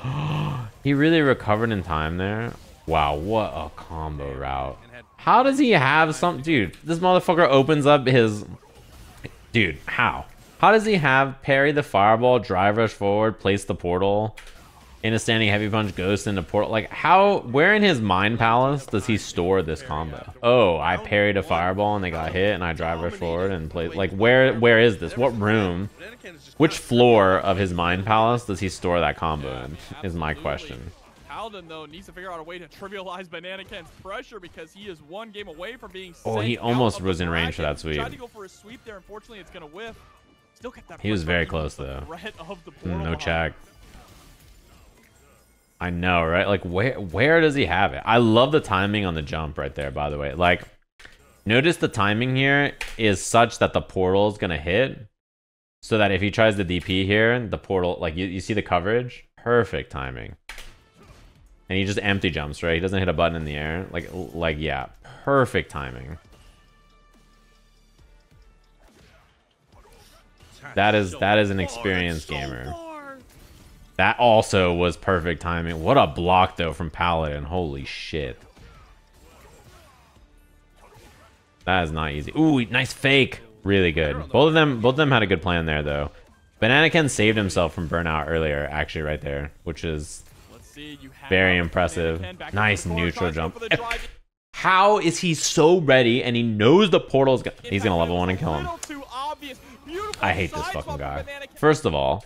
right? He really recovered in time there. Wow, what a combo route. How does he have some... Dude, this motherfucker opens up his... Dude, how? How does he have parry the fireball, drive rush forward, place the portal... In a standing heavy punch, ghost into portal. Like, how, where in his mind palace does he store this combo? Oh, I parried a fireball and they got hit and I drive rush forward and play. Like, where is this? What room? Which floor of his mind palace does he store that combo in, is my question. Paladin, though, needs to figure out a way to trivialize Banana Ken's pressure because he is one game away from being... Oh, he almost was in range for that sweep. Tried to go for a sweep there. Unfortunately, it's going to whiff. Still got that. He was very close, though. No check. I know, right? Like, where does he have it? I love the timing on the jump right there, by the way. Like, notice the timing here is such that the portal is going to hit. So that if he tries the DP here, the portal, like, you see the coverage? Perfect timing. And he just empty jumps, right? He doesn't hit a button in the air. Like yeah, perfect timing. That is an experienced gamer. That also was perfect timing. What a block, though, from Paladin. Holy shit. That is not easy. Ooh, nice fake. Really good. Both of them had a good plan there, though. Banana Ken saved himself from burnout earlier, actually, right there, which is very impressive. Nice neutral jump. How is he so ready, and he knows the portal's gonna... He's going to level 1 and kill him. I hate this fucking guy. First of all,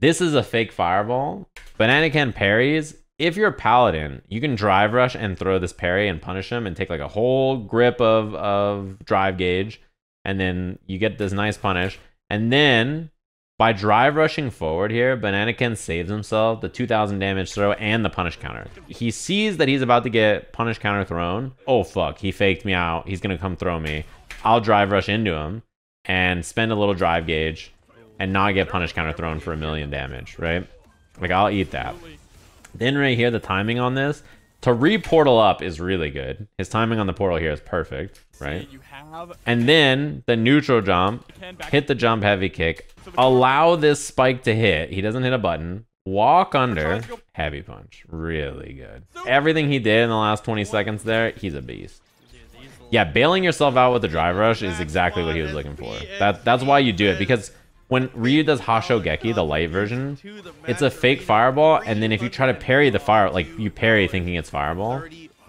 this is a fake fireball. Banana Ken parries. If you're a Paladin, you can drive rush and throw this parry and punish him and take like a whole grip of drive gauge. And then you get this nice punish. And then by drive rushing forward here, Banana Ken saves himself the 2,000 damage throw and the punish counter. He sees that he's about to get punish counter thrown. Oh, fuck. He faked me out. He's going to come throw me. I'll drive rush into him and spend a little drive gauge. And not get punish counter thrown for 1,000,000 damage, right? Like, I'll eat that. Then right here, the timing on this to re-portal up is really good. His timing on the portal here is perfect, right? And then the neutral jump, hit the jump heavy kick, allow this spike to hit. He doesn't hit a button. Walk under, heavy punch. Really good. Everything he did in the last 20 seconds there, he's a beast. Yeah, bailing yourself out with the drive rush is exactly what he was looking for. That's why you do it, because when Ryu does Hashogeki, the light version, it's a fake fireball, and then if you try to parry the fire, like you parry thinking it's fireball,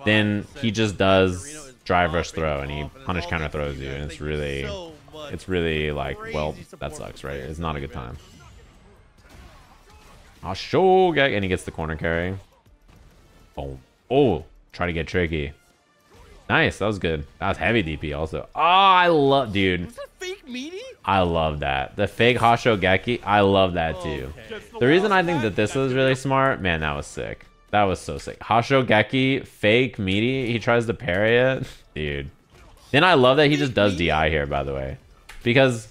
then he just does drive rush throw and he punish counter throws you, and it's really like, well, that sucks, right? It's not a good time. Hashogeki, and he gets the corner carry. Boom. Oh, try to get tricky. Nice, that was good. That was heavy DP also. Oh, I love, dude. I love that. The fake Hashogeki, I love that too. The reason I think that this is really smart, man, that was sick. That was so sick. Hashogeki, fake meaty. He tries to parry it. Dude. Then I love that he just does DI here, by the way. Because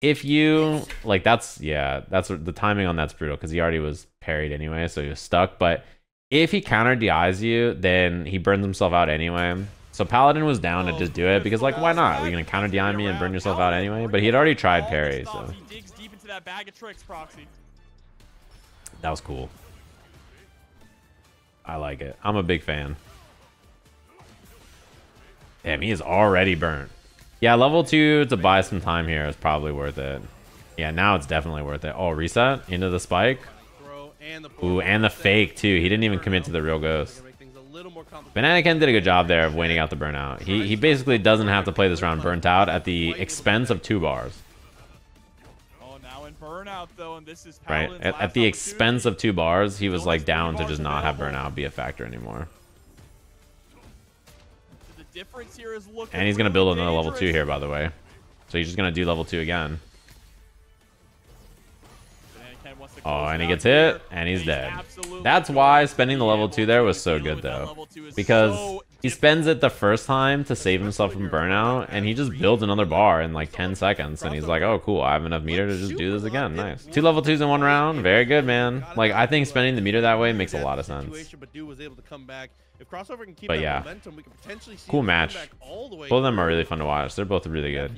if you, like, that's, yeah, that's the timing on that's brutal because he already was parried anyway, so he was stuck. But if he counter DIs you, then he burns himself out anyway. So Paladin was down to just do it because, like, why not? You're going to counter DI me and burn yourself out anyway? But he had already tried parry, so... That was cool. I like it. I'm a big fan. Damn, he is already burnt. Yeah, level 2 to buy some time here is probably worth it. Yeah, now it's definitely worth it. Oh, reset into the spike. Ooh, and the fake, too. He didn't even commit to the real ghost. Banana Ken did a good job there of waiting out the burnout. He basically doesn't have to play this round burnt out at the expense of 2 bars. Oh, now in burnout, though, and this is right at the expense of 2 bars, he was like down to just not have burnout be a factor anymore. And he's gonna build another level 2 here, by the way. So he's just gonna do level 2 again. Oh, and he gets hit, and he's dead. That's why spending the level 2 there was so good, though. Because He spends it the first time to save himself from burnout, and he just builds another bar in like 10 seconds, and he's like, oh cool, I have enough meter to just do this again. Nice. 2 level 2s in 1 round. Very good, man. Like, I think spending the meter that way makes a lot of sense. But yeah, cool match. Both of them are really fun to watch. They're both really good.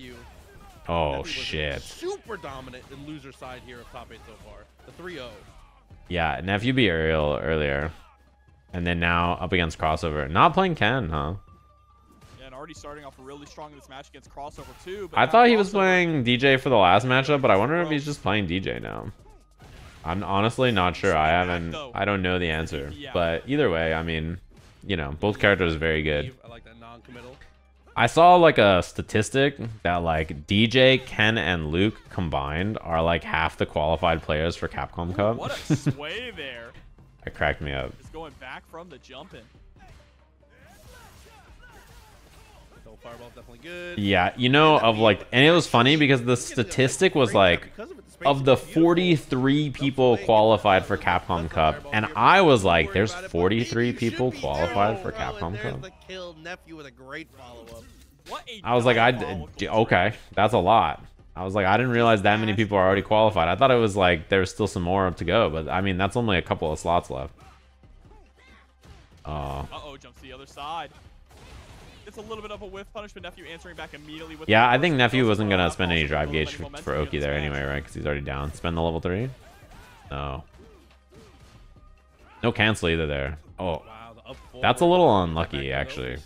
Oh shit. Super dominant in loser side here of top 8 so far. The 3-0. Yeah, Nephew beat Ariel earlier. And then now up against Crossover. Not playing Ken, huh? Yeah, and already starting off really strong in this match against Crossover too. But I thought he was playing DJ for the last matchup, but I wonder if he's just playing DJ now. I'm honestly not sure. I don't know the answer. But either way, I mean, you know, both characters are very good. I like that non-committal. I saw like a statistic that like DJ, Ken, and Luke combined are like half the qualified players for Capcom Cup. What a sway there. It cracked me up. Just going back from the jump in. Yeah, you know, of like, and it was funny because the statistic was like, of the 43 people qualified for Capcom Cup, and I was like, there's 43 people qualified for Capcom Cup. I was like, okay, that's a lot. I was like, I didn't realize that many people are already qualified. I thought it was like there's still some more up to go, but I mean, that's only a couple of slots left. Uh oh, jumps to the other side. It's a little bit of a whiff punishment. Nephew answering back immediately with I think Nephew wasn't gonna spend any drive gauge for Oki there anyway, right? Because he's already down. Spend the level 3. No. No cancel either there. Oh, that's a little unlucky actually.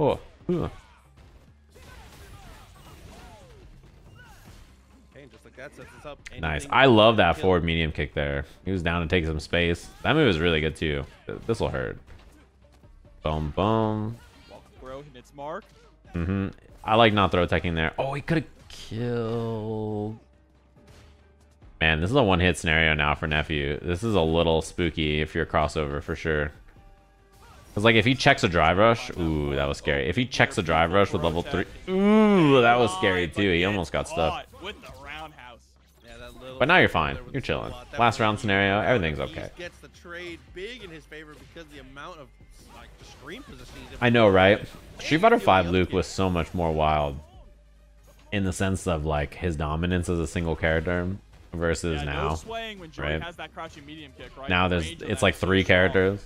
Oh. Nice. I love that forward medium kick there. He was down to take some space. That move was really good too. This will hurt. Boom, boom. I like not throw teching there. Oh, he could have killed. Man, this is a one-hit scenario now for Nephew. This is a little spooky if you're a Crossover for sure. Because like if he checks a drive rush, ooh, that was scary. If he checks a drive rush with level 3, ooh, that was scary too. He almost got stuffed. But now you're fine. You're chilling. Last round scenario, everything's okay. I know, right? Street Fighter 5 Luke was so much more wild in the sense of like his dominance as a single character versus now. Right? Now it's like 3 characters.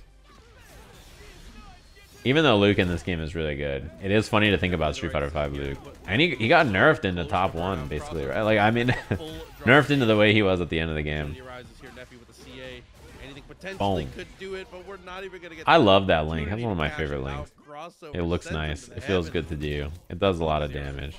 Even though Luke in this game is really good, it is funny to think about Street Fighter 5 Luke. And he got nerfed into top 1, basically, right? Like, I mean, nerfed into the way he was at the end of the game. Boom. I love that link. That's one of my favorite links. It looks nice. It feels good to do. It does a lot of damage.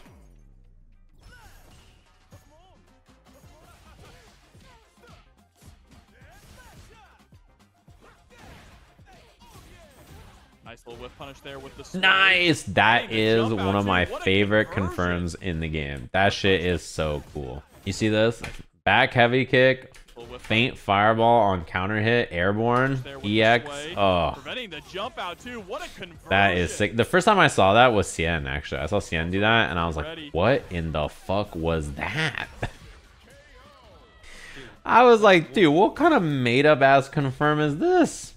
Punish there with the nice. That is one of my favorite confirms in the game. That shit is so cool. You see this back heavy kick, faint fireball on counter hit, airborne EX. Oh, that is sick. The first time I saw that was Cien. Actually, I saw Cien do that and I was like, what in the fuck was that? I was like, dude, what kind of made up ass confirm is this?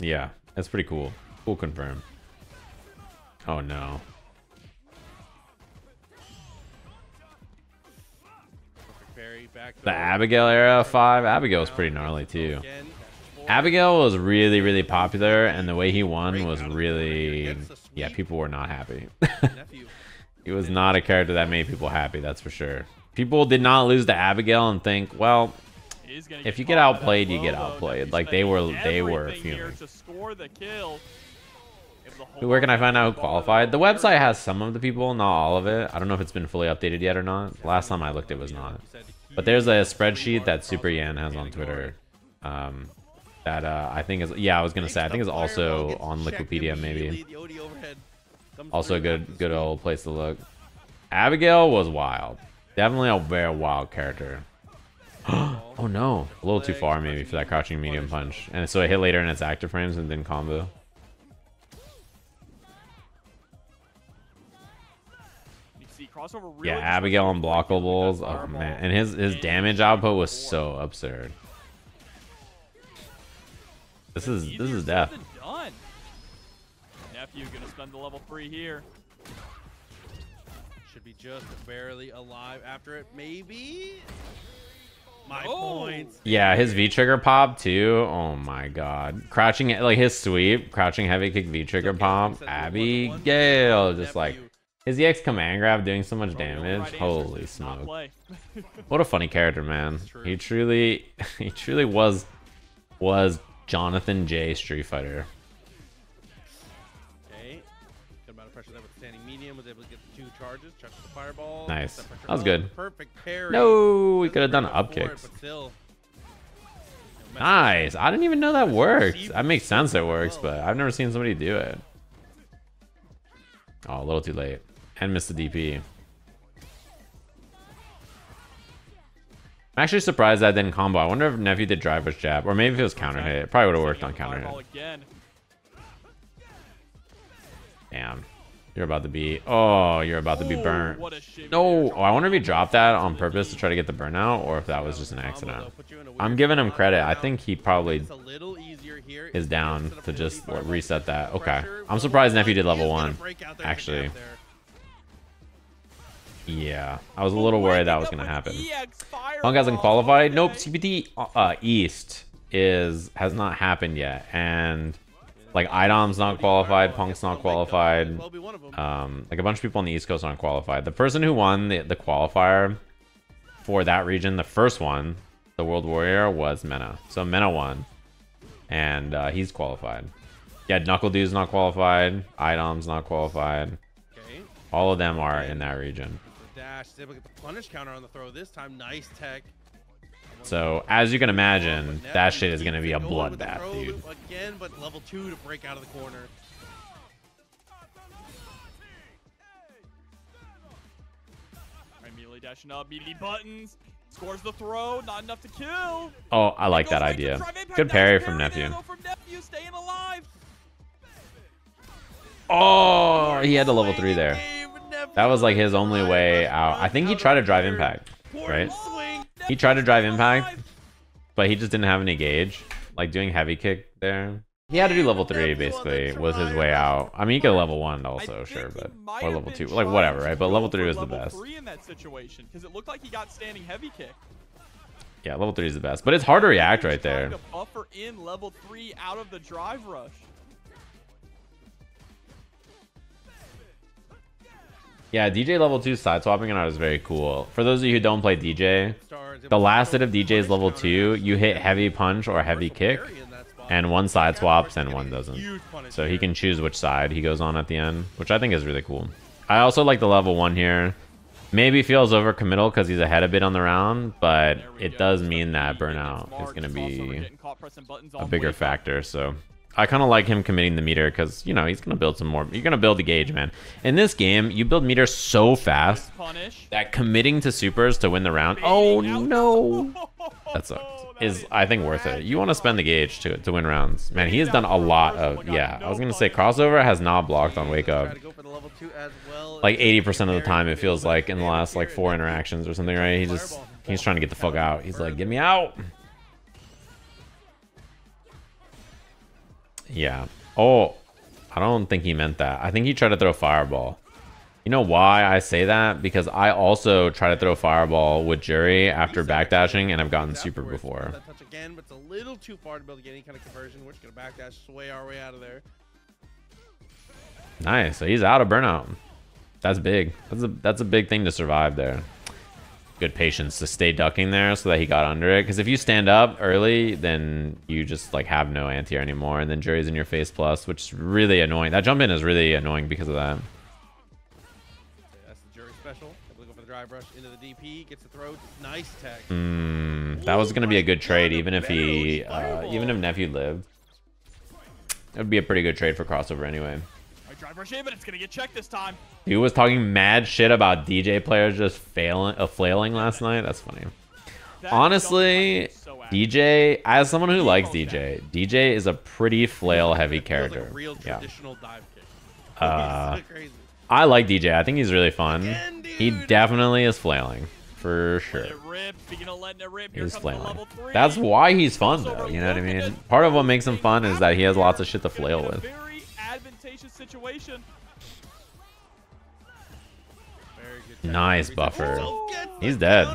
Yeah, that's pretty cool. Cool confirm. Oh no. The Abigail era 5. Abigail was pretty gnarly too. Abigail was really, really popular, and the way he won was really... Yeah, people were not happy. He was not a character that made people happy, that's for sure. People did not lose to Abigail and think, well... If you get outplayed, you get outplayed. Like they were fuming. Where can I find out who qualified? The website has some of the people, not all of it. I don't know if it's been fully updated yet or not. Last time I looked, it was not. But there's a spreadsheet that Super Yan has on Twitter. That I think is, yeah, I was gonna say, I think is also on Liquipedia maybe. Also a good old place to look. Abigail was wild. Definitely a very wild character. Oh no, a little too far maybe for that crouching medium punch, and so it hit later in its active frames and then combo. Yeah, Abigail unblockables. Oh man, and his damage output was so absurd. This is death. Done. Nephew gonna spend the level 3 here. Should be just barely alive after it, maybe. My points. Yeah, his V trigger pop too. Oh my god, crouching like his sweep, crouching heavy kick V trigger pop. Abigail, just like his EX command grab doing so much damage. Holy smoke! What a funny character, man. He truly was Jonathan J. Street Fighter. Okay, good amount of pressure there with the standing medium. Was able to get the 2 charges. Chucks the fireball. Nice. That was good. Perfect parry. No, we could have done up kicks. Nice. I didn't even know that worked. That makes sense. It works, but I've never seen somebody do it. Oh, a little too late, and missed the DP. I'm actually surprised that didn't combo. I wonder if Nephew did driver's jab, or maybe if it was counter hit. It probably would have worked on counter hit. Damn, you're about to be. Oh, you're about to be burnt. No, oh, I wonder if he dropped that on purpose to try to get the burnout, or if that was just an accident. I'm giving him credit. I think he probably is down to just reset that. Okay, I'm surprised Nephew did level 1. Actually, yeah, I was a little worried that was gonna happen. Punk hasn't qualified. Nope, CPT East has not happened yet, and like IDOM's not qualified, Punk's not qualified, like a bunch of people on the East Coast aren't qualified. The person who won the qualifier for that region, the first one, the World Warrior, was Mena. So Mena won, and he's qualified. Yeah, NuckleDu's not qualified, IDOM's not qualified. Okay. All of them are in that region. Dash, able to get the punish counter on the throw this time. Nice tech. So as you can imagine, that shit is gonna be a bloodbath, dude. Again, but level 2 to break out of the corner. Immediately dashing up, BB buttons. Scores the throw, not enough to kill. Oh, I like that idea. Good parry from Nephew. Staying alive. Oh, he had the level 3 there. That was like his only way out. I think he tried to drive impact, right? He tried to drive impact, but he just didn't have any gauge. Like doing heavy kick there. He had to do level 3 basically was his way out. I mean, he could level 1 also, sure, but or level 2, like whatever, right? But level 3 was the best. In that situation, because it looked like he got standing heavy kick. Yeah, level 3 is the best, but it's hard to react right there. Buffer in level 3 out of the drive rush. Yeah, DJ level 2 side swapping it out is very cool. For those of you who don't play DJ, the last hit of DJ's level 2, you hit heavy punch or heavy kick, and one side swaps and one doesn't. So he can choose which side he goes on at the end, which I think is really cool. I also like the level 1 here. Maybe feels overcommittal because he's ahead a bit on the round, but it does mean that burnout is going to be a bigger factor. So I kind of like him committing the meter because, you know, he's going to build some more. You're going to build the gauge, man. In this game, you build meter so fast that committing to supers to win the round. Oh, no. That sucks. Is, I think, worth it. You want to spend the gauge to win rounds. Man, he has done a lot of, yeah. I was going to say, Crossover has not blocked on Wake Up. Like 80% of the time, it feels like, in the last, like, 4 interactions or something, right? He's trying to get the fuck out. He's like, get me out. Yeah. Oh, I don't think he meant that. I think he tried to throw fireball. You know why I say that? Because I also try to throw fireball with Juri after backdashing, and I've gotten super before. That touch again, but it's a little too far to be able to get any kind of conversion. We're just gonna backdash, sway our way out of there. Nice. So he's out of burnout. That's big. That's a big thing to survive there. Good patience to stay ducking there so that he got under it, because if you stand up early, then you just like have no anti-air anymore, and then Juri's in your face plus, which is really annoying. That jump in is really annoying because of that. That's the Juri special. Able to go for the drive rush into the DP, gets the throw. Nice tech. That was gonna be a good trade, even if Nephew lived. It would be a pretty good trade for Crossover anyway. Drive rush in, but it's gonna get checked this time. He was talking mad shit about DJ players just flailing last night. That's funny. Honestly, DJ, as someone who likes DJ, DJ is a pretty flail heavy character. Yeah. I like DJ. I think he's really fun. He definitely is flailing. For sure. He's flailing. That's why he's fun, though. You know what I mean? Part of what makes him fun is that he has lots of shit to flail with. Very advantageous situation. Nice buffer. He's dead.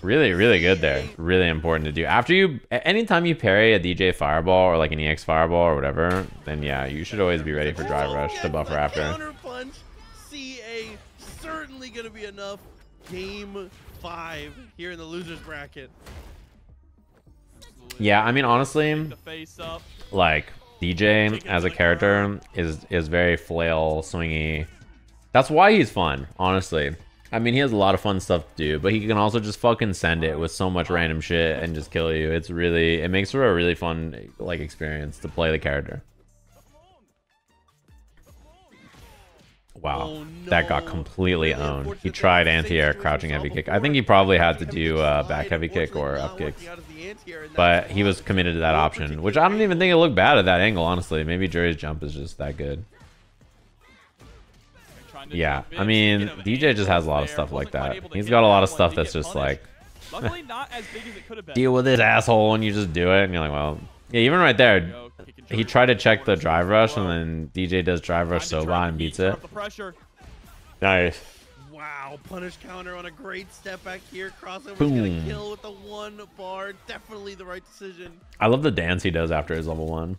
Really, really good there. Really important to do. After you, anytime you parry a DJ Fireball or like an EX Fireball or whatever, then yeah, you should always be ready for Drive Rush to buffer after. CA certainly gonna be enough. Game 5 here in the losers bracket. Yeah, I mean honestly, like DJ as a character is very flail swingy. That's why he's fun, honestly. I mean, he has a lot of fun stuff to do, but he can also just fucking send it with so much random shit and just kill you. It's really, it makes for a really fun like experience to play the character. Wow, oh, no. That got completely owned. He tried anti-air crouching heavy kick. I think he probably had to do back heavy kick or up kicks, but he was committed to that option, which I don't even think it looked bad at that angle, honestly. Maybe Juri's jump is just that good. Yeah, I mean, DJ just has a lot of stuff like that. He's got a lot of stuff that's just like, deal with this asshole, and you just do it, and you're like, well, yeah, even right there. He tried to check the drive rush, and then DJ does drive rush Soba and beats it. Nice. Wow, punish counter on a great step back here. Crossover's gonna kill with the 1 bar. Definitely the right decision. I love the dance he does after his level 1.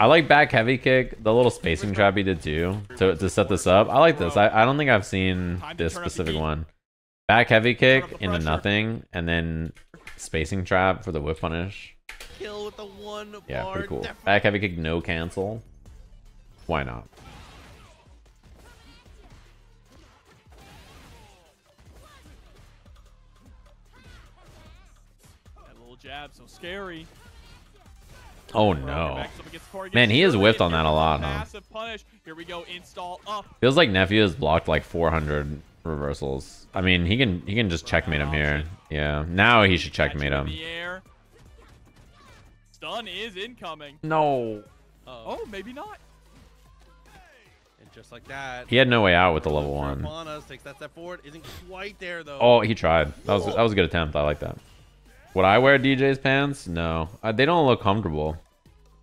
I like back heavy kick, the little spacing trap he did too, to set this up. I like this. I don't think I've seen this specific one. Back heavy kick into nothing, and then spacing trap for the whip punish. Kill with the 1 bar. Yeah, pretty cool. Definitely. Back heavy kick, no cancel. Why not? That little jab, so scary. Oh no. Man, he is whiffed on that a lot, huh? Here we go, install up. Feels like Nephew has blocked like 400 reversals. I mean, he can just checkmate him here. Yeah, now he should checkmate him. Stun is incoming. No. Oh, maybe not. And just like that, he had no way out with the level 1. Oh, he tried. That was a good attempt. I like that. Would I wear DJ's pants? No, they don't look comfortable,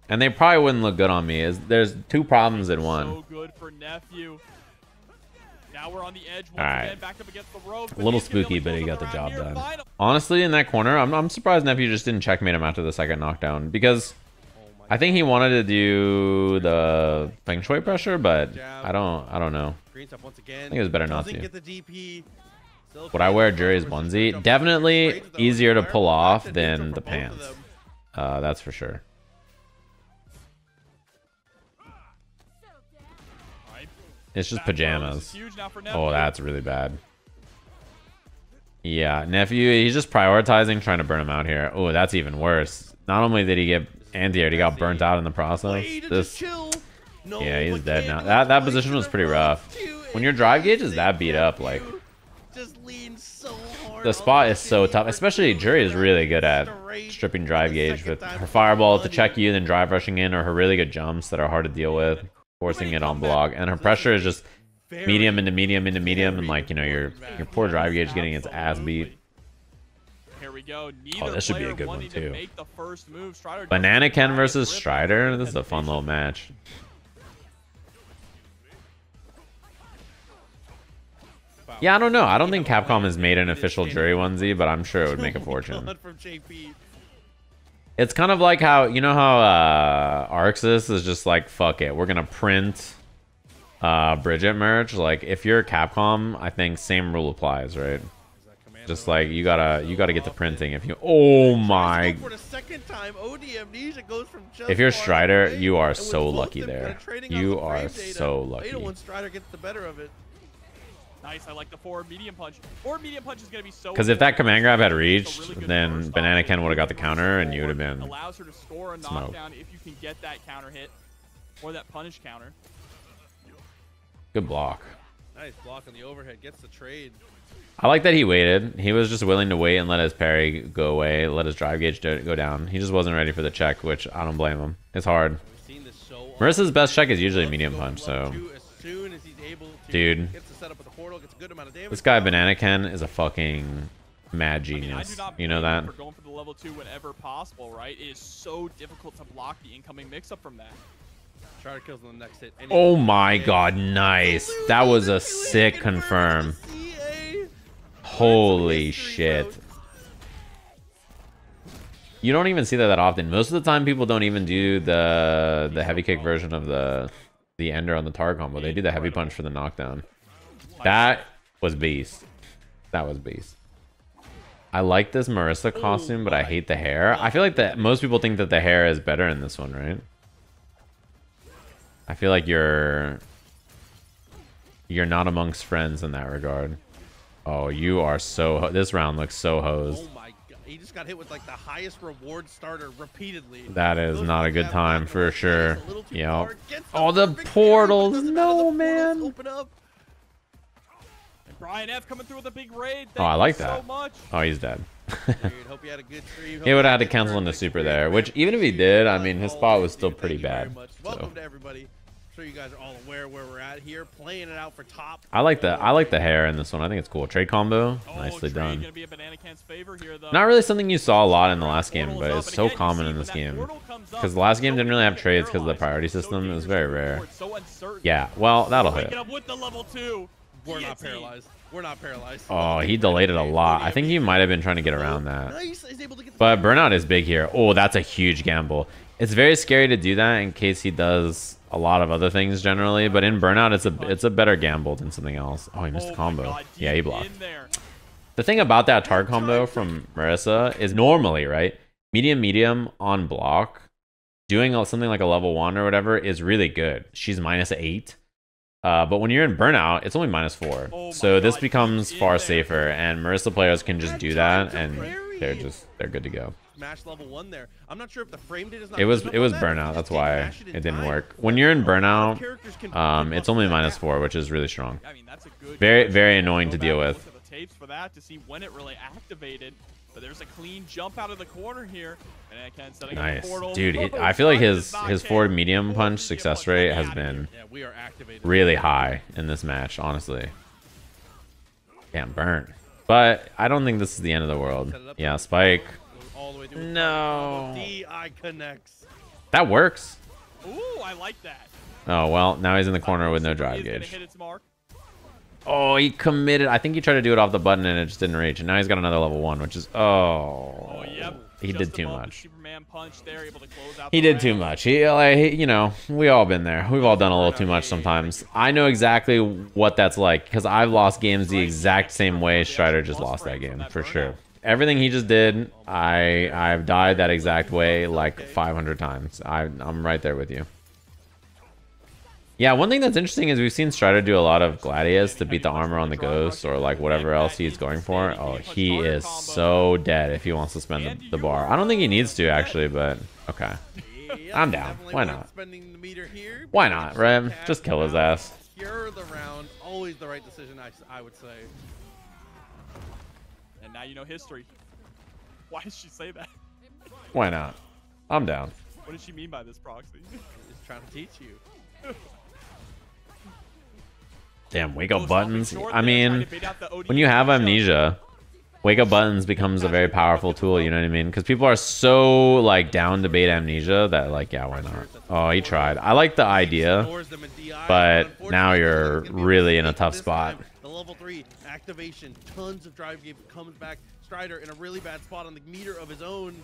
and they probably wouldn't look good on me. There's 2 problems in one. So good for Nephew. Now we're on the edge. All right. Back up against the rope, a little spooky, but he got the job done. Final. Honestly, in that corner, I'm surprised Nephew just didn't checkmate him after the second knockdown, because I think he wanted to do the Feng Shui pressure, but I don't know. I think it was better not to. Would I wear Juri's onesie? Definitely easier to pull off than the pants. That's for sure. It's just pajamas. Oh, that's really bad. Yeah, Nephew, he's just prioritizing trying to burn him out here. Oh, that's even worse. Not only did he get anti-aired, he got burnt out in the process. Yeah, he's dead now. That position was pretty rough. When your drive gauge is that beat up, like, the spot is so tough. Especially Juri is really good at stripping drive gauge with her fireball to check you, then drive rushing in, or her really good jumps that are hard to deal with, forcing it on block, and her pressure is just medium into medium into medium, and like, you know, your poor drive gauge getting its ass beat. Here we go. Oh, this should be a good one too. Banana Ken versus Strider. This is a fun little match. Yeah, I don't know. I don't think Capcom has made an official Juri onesie, but I'm sure it would make a fortune. It's kind of like how, you know how Arxis is just like, fuck it, we're gonna print Bridget merch. Like, if you're Capcom, I think same rule applies, right? Just like you gotta get the printing. If you, oh my, if you're Strider, you are so lucky there. You are so lucky. Nice, I like the forward medium punch. Forward medium punch is going to be so... Because if that command grab had reached, then Banana Ken would have got the counter, and you would have been... Allows her to score a knockdown if you can get that counter hit. Or that punish counter. Good block. Nice block on the overhead. Gets the trade. I like that he waited. He was just willing to wait and let his parry go away, let his drive gauge go down. He just wasn't ready for the check, which I don't blame him. It's hard. Marissa's best check is usually medium punch, so... Dude, this guy Banana Ken is a fucking mad genius. You know that? For going for the level 2 whenever possible, right? It is so difficult to block the incoming mix-up from that. Strider kills on the next hit. Oh my god, nice. That was a sick confirm. Holy shit. You don't even see that often. Most of the time, people don't even do the heavy kick version of the ender on the tar combo. They do the heavy punch for the knockdown. That was beast. That was beast. I like this Marisa costume, but I hate the hair. I feel like that most people think that the hair is better in this one, right? I feel like you're not amongst friends in that regard. Oh, you are so... This round looks so hosed. Oh my god, he just got hit with like the highest reward starter repeatedly. That is not a good time for sure. Yeah. Oh, the portals! No, man! Open up. Brian F coming through with a big raid. Oh, I like that. Oh, he's dead. He would have had to cancel in the super there, which even if he did, I mean, his spot was still pretty bad. Welcome to everybody. I'm sure you guys are all aware where we're at here, playing it out for top. I like the hair in this one. I think it's cool. Trade combo, nicely done. Not really something you saw a lot in the last game, but it's so common in this game because the last game didn't really have trades because of the priority system. It was very rare. Yeah, well, that'll hit. We're not paralyzed. We're not paralyzed. Oh, he delayed it a lot. I think he might have been trying to get around that. But burnout is big here. Oh, that's a huge gamble. It's very scary to do that in case he does a lot of other things generally. But in burnout, it's a better gamble than something else. Oh, he missed the combo. Yeah, he blocked. The thing about that tar combo from Marisa is normally, right, medium on block, doing something like a level 1 or whatever is really good. She's -8. But when you're in burnout, it's only -4. Oh so this God. Becomes far safer, and Marisa players can just do that, and they're good to go. Smash level 1 there. I'm not sure if the frame did not. It was burnout. That's why it didn't work. When you're in burnout, it's only -4, which is really strong. I mean, that's a good very annoying to deal with. Tapes for that to see when it really activated. But there's a clean jump out of the corner here. And Ken setting nice. Up dude, I feel like his forward medium punch success rate has been really high in this match, honestly. Damn, burn. But I don't think this is the end of the world. Yeah, spike. No. That works. Ooh, I like that. Oh, well, now he's in the corner with no drive gauge. Oh, he committed. I think he tried to do it off the button and it just didn't reach. And now he's got another level 1, which is yep. He did too much. He did too much. You know, we all been there. We've all done a little too much sometimes. I know exactly what that's like because I've lost games the exact same way Strider just lost that game for sure. Everything he just did, I've died that exact way like 500 times. I'm right there with you. Yeah, one thing that's interesting is we've seen Strider do a lot of Gladius to beat the armor on the ghost or like whatever else he's going for. Oh, he is so dead if he wants to spend the bar. I don't think he needs to actually, but okay. I'm down. Why not? Why not, right? Just kill his ass. Cure the round. Always the right decision, I would say. And now you know history. Why did she say that? Why not? I'm down. What did she mean by this proxy? She's trying to teach you. Damn, wake up buttons. I mean, when you have amnesia, wake up buttons becomes a very powerful tool, you know what I mean? Because people are so, like, down to bait amnesia that, like, yeah, why not? Oh, he tried. I like the idea, but now you're really in a tough spot. The level 3 activation, tons of drive game comes back. Strider in a really bad spot on the meter of his own.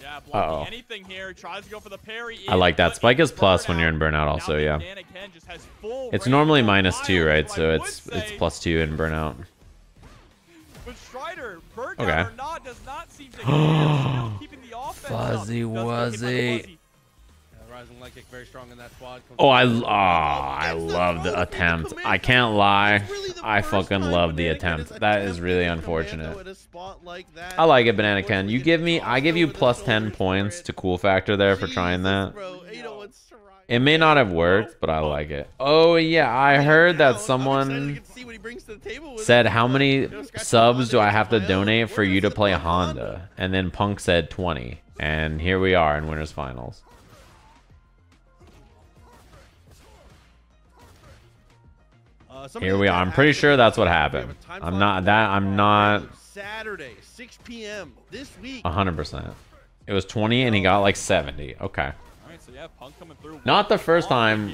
Yeah, blocking anything here, tries to go for the parry. I like that. Spike is plus when you're in burnout also, yeah. It's normally -2, right? So it's +2 in burnout. But Strider, burnout or not, does not seem to keeping the offense. Fuzzy Wuzzy. Oh, I love the attempt. I can't lie. I fucking love the attempt. That is really unfortunate. I like it, Banana Ken. I give you +10 points to cool factor there for trying that. It may not have worked, but I like it. Oh yeah, I heard that someone said, how many subs do I have to donate for you to play Honda? And then Punk said 20. And here we are in Winners Finals. Here we are. I'm pretty sure that's what happened. I'm not Saturday 6 p.m. this week. 100%. It was 20 and he got like 70. Okay. So yeah, Punk coming through. Not the first time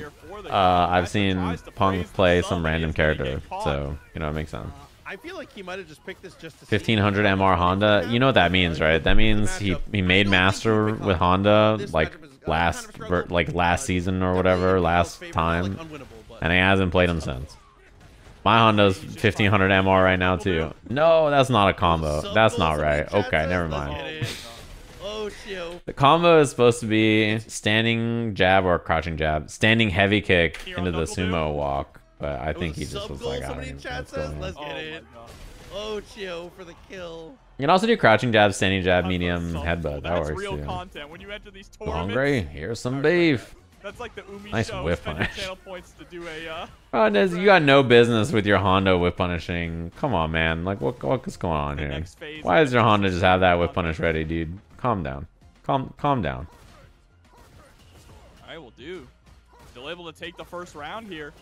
I've seen Punk play some random character, so you know it makes sense. I feel like he might have just picked this just to 1500 MR Honda. You know what that means, right? That means he made master with Honda like last season or whatever, last time, and he hasn't played him since. My Honda's 1500 MR right now too. No, that's not a combo. That's not right. Okay, never mind. The combo is supposed to be standing jab or crouching jab, standing heavy kick into the sumo walk, but I think he just was like, I don't even know. Let's get it. Oh, Chio for the kill. You can also do crouching jab, standing jab, medium headbutt. That works too. Hungry? Here's some beef. That's like the Umi nice show, whiff punish. To do a, Rodnez, you got no business with your Honda whip punishing. Come on, man. Like, what is going on here? Why does your Honda just have that whip punish ready, dude? Calm down. Calm down. I will do. Still able to take the first round here.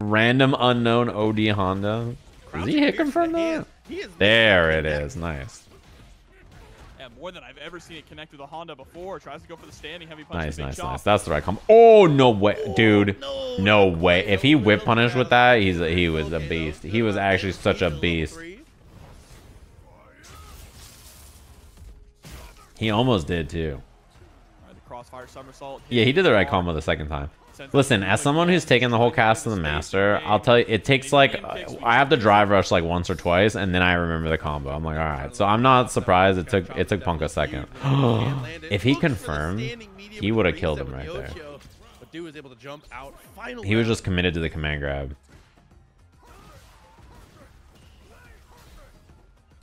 Random unknown OD Honda. Is he hit confirm that? There it is. Nice. More than I've ever seen it connect to the Honda before. Tries to go for the standing heavy punch. Nice. That's the right combo. Oh, no way. Dude, no way. If he whip punished with that, he was a beast. He was actually such a beast. He almost did, too. Yeah, he did the right combo the second time. Listen, as someone who's taken the whole cast of the master, I'll tell you, it takes like, I have to drive rush like once or twice, and then I remember the combo. I'm like, all right. So I'm not surprised it took Punk a second. If he confirmed, he would have killed him right there. He was just committed to the command grab.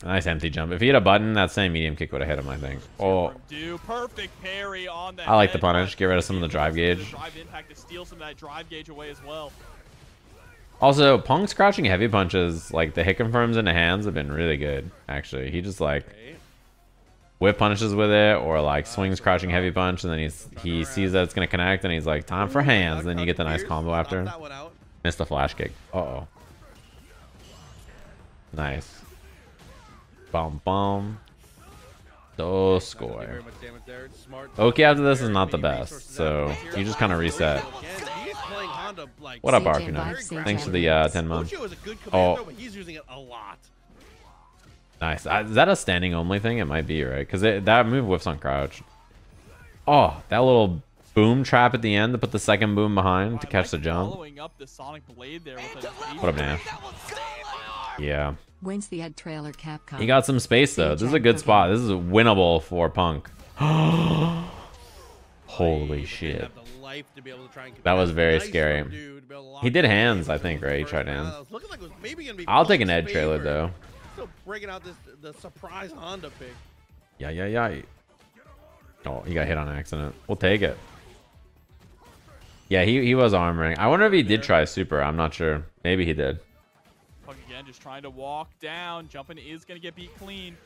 Nice empty jump. If he hit a button, that same medium kick would have hit him, I think. Oh. Perfect parry on that. I like the punish. Get rid of some of the drive gauge. Also, Punk's crouching heavy punches, like the hit confirms into hands, have been really good, actually. He just like whip punishes with it or like swings crouching heavy punch, and then he sees that it's going to connect, and he's like, time for hands. And then you get the nice combo after. Missed the flash kick. Uh-oh. Nice. Bum bum. So score. Oki after this is not the best, so you just kind of reset. What up, Arcana? Thanks for the 10 months. Oh. Nice. Is that a standing only thing? It might be, right? Because that move whiffs on crouch. Oh, that little boom trap at the end to put the second boom behind to catch the jump. What up, Nash? Yeah. Wins the Ed trailer Capcom. He got some space though. This is a good spot. This is winnable for Punk. Holy shit. That was very scary. He did hands, I think, right? He tried hands. I'll take an Ed trailer though. Yeah. Oh, he got hit on accident. We'll take it. Yeah, he was armoring. I wonder if he did try super. I'm not sure. Maybe he did. Again, just trying to walk down. Jumping is going to get beat clean.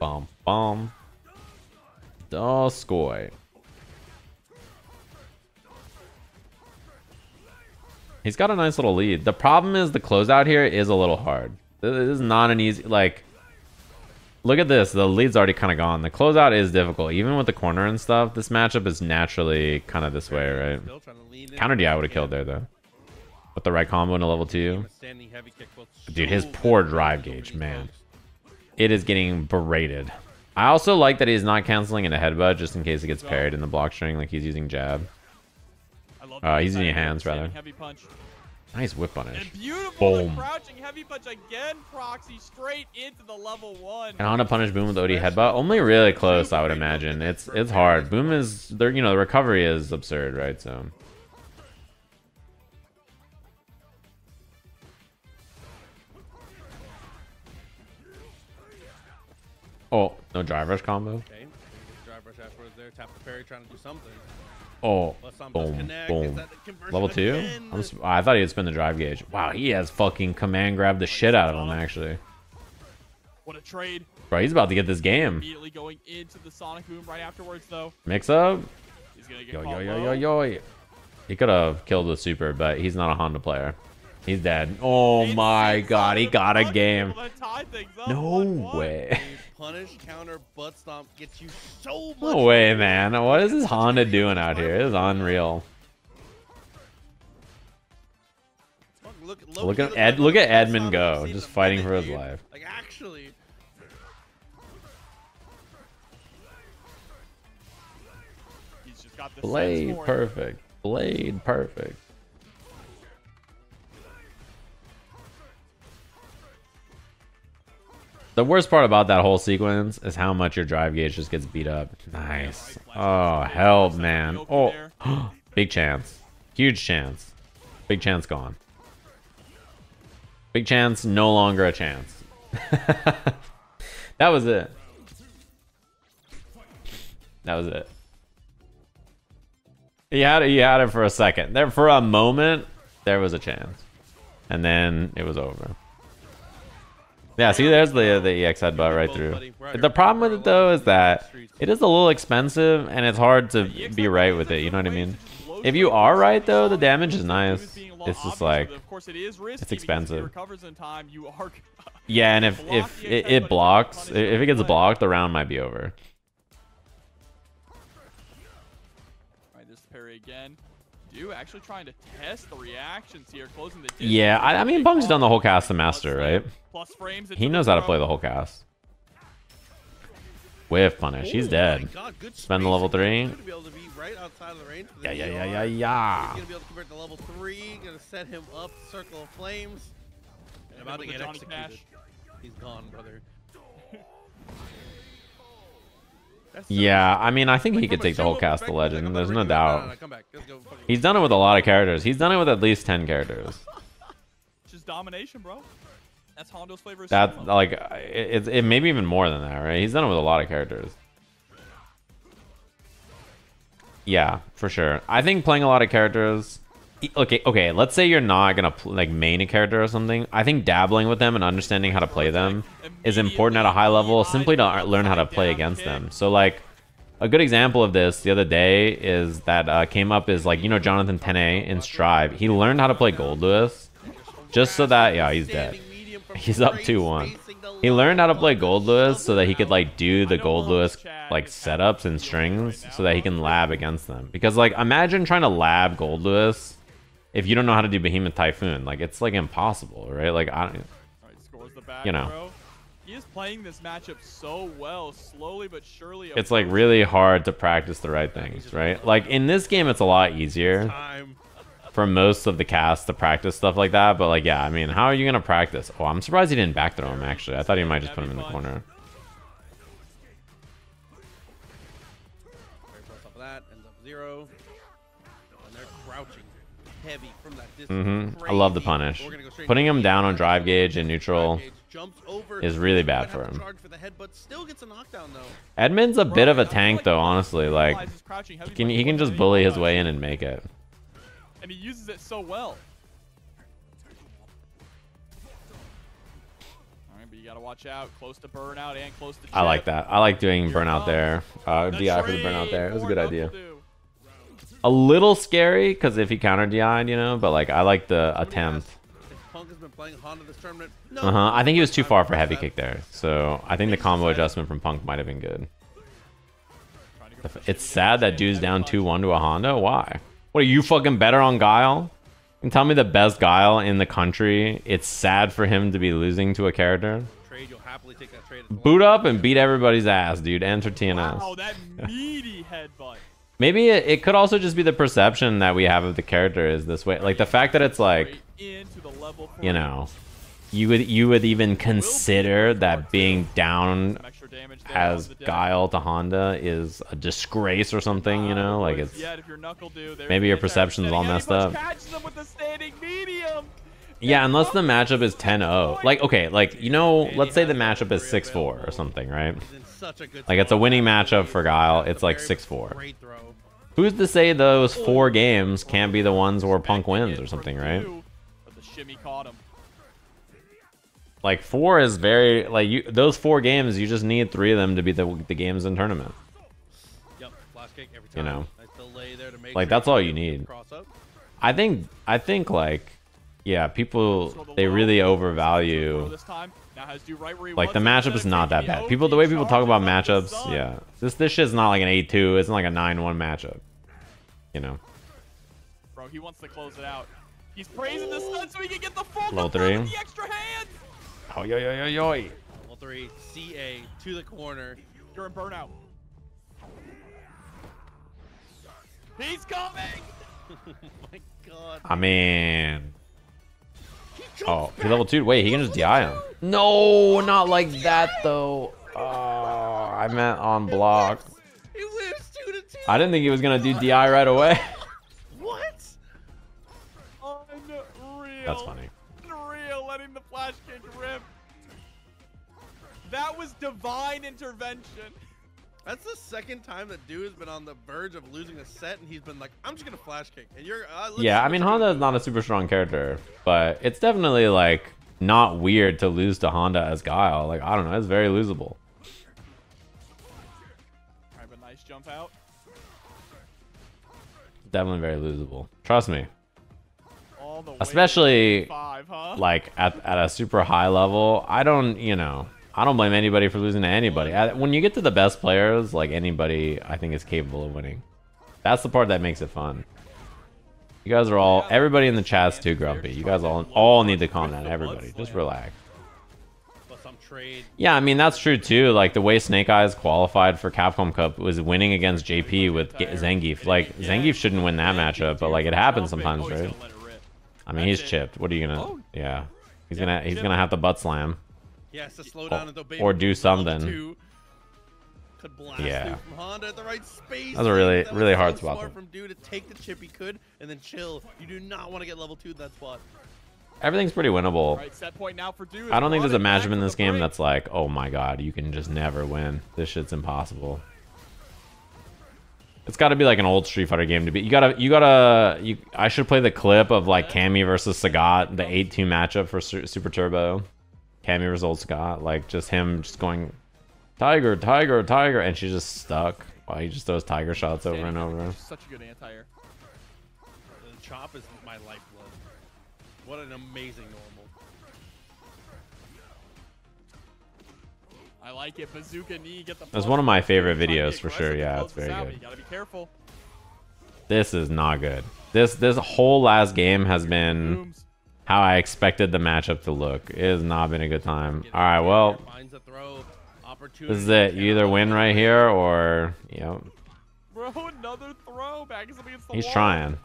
Bum, bum. Oh, score. He's got a nice little lead. The problem is the closeout here is a little hard. This is not an easy, like, look at this. The lead's already kind of gone. The closeout is difficult. Even with the corner and stuff, this matchup is naturally kind of this way, right? Counter DI would have killed there, though. With the right combo into level 2. Dude, his poor drive gauge, man. It is getting berated. I also like that he's not canceling into headbutt just in case it gets parried in the block string. Like he's using jab. He's using hands, rather. Nice whip punish. Boom. And Honda punish boom with OD headbutt. Only really close, I would imagine. It's hard. Boom is, you know, the recovery is absurd, right? So. Oh, no drive rush combo. Okay. Drive rush afterwards there. Tap the parry, trying to do something. Oh, boom, boom. Level 2? I thought he would spin the drive gauge. Wow, he has fucking command grabbed the shit out of him, actually. What a trade. Bro, he's about to get this game. Immediately going into the sonic boom right afterwards, though. Mix up. He's gonna get yo, yo, yo, yo, yo. He could have killed with super, but he's not a Honda player. He's dead. Oh my god, he got a game. No way. Punish, counter, butt stomp gets you so much. No way, man. What is this Honda doing out here? This is unreal. Look at Edmund go, just fighting for his life. Like actually. He's just got this blade perfect. Blade perfect. The worst part about that whole sequence is how much your drive gauge just gets beat up. Nice. Oh, help, man. Oh, big chance. Huge chance. Big chance gone. Big chance, no longer a chance. That was it. That was it. He had it for a second. There, for a moment, there was a chance. And then it was over. Yeah, see, there's the EX headbutt right through. The problem with it, though, is that it is a little expensive, and it's hard to be right with it, you know what I mean? If you are right, though, the damage is nice. It's just like, it's expensive. Yeah, and if it blocks, if it gets blocked, the round might be over. Again, do actually trying to test the reactions here, closing the distance. Yeah, I mean, Punk's done the whole cast of master, right? Plus frames, he knows how to play the whole cast. Whiff punish, he's dead. Spend the level 3. Yeah, yeah, yeah, yeah, yeah. He's gonna be able to convert to level 3. Gonna set him up, circle of flames. And about to get executed. He's gone, brother. Yeah, I mean, I think he could take the whole cast of Legend. There's no doubt. He's done it with a lot of characters. He's done it with at least 10 characters. Just domination, bro. That's Hondo's flavor. That, like, it maybe even more than that, right? He's done it with a lot of characters. Yeah, for sure. I think playing a lot of characters. Okay. Let's say you're not gonna like main a character or something. I think dabbling with them and understanding how to play them is important at a high level, simply to learn how to play against them. So like, a good example of this the other day is that came up is like, you know, Jonathan Tennay in Strive. He learned how to play Gold Lewis, just so that he's dead. He's up 2-1. He learned how to play Gold Lewis so that he could like do the Gold Lewis like setups and strings so that he can lab against them. Because like, imagine trying to lab Gold Lewis. If you don't know how to do Behemoth Typhoon, like it's like impossible, right? Like I don't, you know. He is playing this matchup so well, slowly but surely. It's like really hard to practice the right things, right? Like in this game, it's a lot easier for most of the cast to practice stuff like that. But like, yeah, I mean, how are you gonna practice? Oh, I'm surprised he didn't back throw him. Actually, I thought he might just put him in the corner. I love the punish. Putting him down on drive gauge and neutral is really bad for him. Edmund's a bit of a tank, though, honestly. Like, he can just bully his way in and make it. And he uses it so well. But you gotta watch out. Close to burnout and close to. I like that. I like doing burnout there. DI for the burnout there. It was a good idea. A little scary because if he counter DI'd, you know, but like I like the attempt. I think he was too far for heavy kick there, so I think the combo adjustment from Punk might have been good. It's sad that dude's down 2-1 to a Honda. Why? What, are you fucking better on Guile? And tell me the best Guile in the country. It's sad for him to be losing to a character. Boot up and beat everybody's ass, dude. Enter TNS. Wow, that meaty headbutt. Maybe it could also just be the perception that we have of the character is this way. Like the fact that it's like, you know, you would even consider that being down as Guile to Honda is a disgrace or something, you know, like it's maybe your perception's all messed up. Yeah, unless the matchup is 10-0. Like, okay, like, you know, let's say the matchup is 6-4 or something, right? Like, it's a winning matchup for Guile. It's like 6-4. Who's to say those 4 games can't be the ones where Punk wins or something, right? Like, 4 is very... Like, those 4 games, you just need 3 of them to be the games in tournament. You know? Like, that's all you need. I think, like... yeah, people, they really overvalue, like, the matchup is not that bad. People, the way people talk about matchups, yeah, this shit's not like an 8-2, it's not like a 9-1 matchup, you know. Bro, he wants to close it out. He's praising the stun so he can get the full control with the extra hand. Oh, yo, yo, yo, yo. Level 3, CA to the corner. You're in burnout. He's coming. Oh my god. I mean. Oh, he's level 2. Wait, he can just DI him. No, not like that though. Oh, I meant on block. He lives 2-2. I didn't think he was going to do DI right away. What? Unreal. That's funny. Unreal, letting the flash kick rip. That was divine intervention. That's the second time that dude has been on the verge of losing a set, and he's been like, "I'm just gonna flash kick." And you're, yeah. I mean, Honda is not a super strong character, but it's definitely like not weird to lose to Honda as Guile. Like, I don't know, it's very losable. All right, but nice jump out. Definitely very losable. Trust me. All the way especially five, huh? Like at a super high level. I don't, you know. I don't blame anybody for losing to anybody. When you get to the best players, like anybody, I think is capable of winning. That's the part that makes it fun. You guys are all, everybody in the chat's too grumpy. You guys all need to calm down. Everybody, just relax. Yeah, I mean that's true too. Like the way Snake Eyes qualified for Capcom Cup was winning against JP with Zangief. Like Zangief shouldn't win that matchup, but like it happens sometimes, right? I mean he's chipped. What are you gonna? Yeah, he's gonna have to butt slam. Yes, to slow down and obey or do something. Could blast from Honda at the right space. That was a really hard spot from dude to take the chip he could and then chill. You do not want to get level 2 in that spot. Everything's pretty winnable. Right, set point now for dude. I don't think there's a matchup in this game that's like, oh my god, you can just never win. This shit's impossible. It's got to be like an old Street Fighter game to be. You gotta. I should play the clip of like Cammy versus Sagat, the 8-2 matchup for Super Turbo. Cammy results got like just him just going tiger tiger tiger and she's just stuck while he just throws tiger shots over and over. Such a good anti-air. The chop is my lifeblood. What an amazing normal. I like it. Bazooka knee, get the. That's one of my favorite videos for sure. Yeah, it's very good. You gotta be careful. This is not good. This whole last game has been how I expected the matchup to look. It has not been a good time. All right, well, this is it. You either win right here or, you know. Bro, another throwback. He's trying.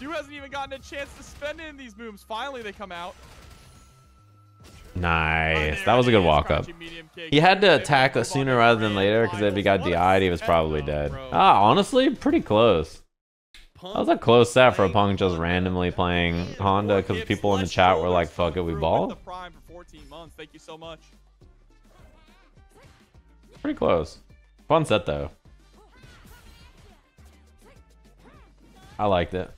Dude hasn't even gotten a chance to spend in these booms. Finally, they come out. Nice. That was a good walk up. He had to attack sooner rather than later because if he got DI'd, he was probably dead. Ah, honestly, pretty close. That was a close set for Punk just randomly playing Honda because people in the chat were like, fuck it, we ball. Thank you so much. Pretty close. Fun set though. I liked it.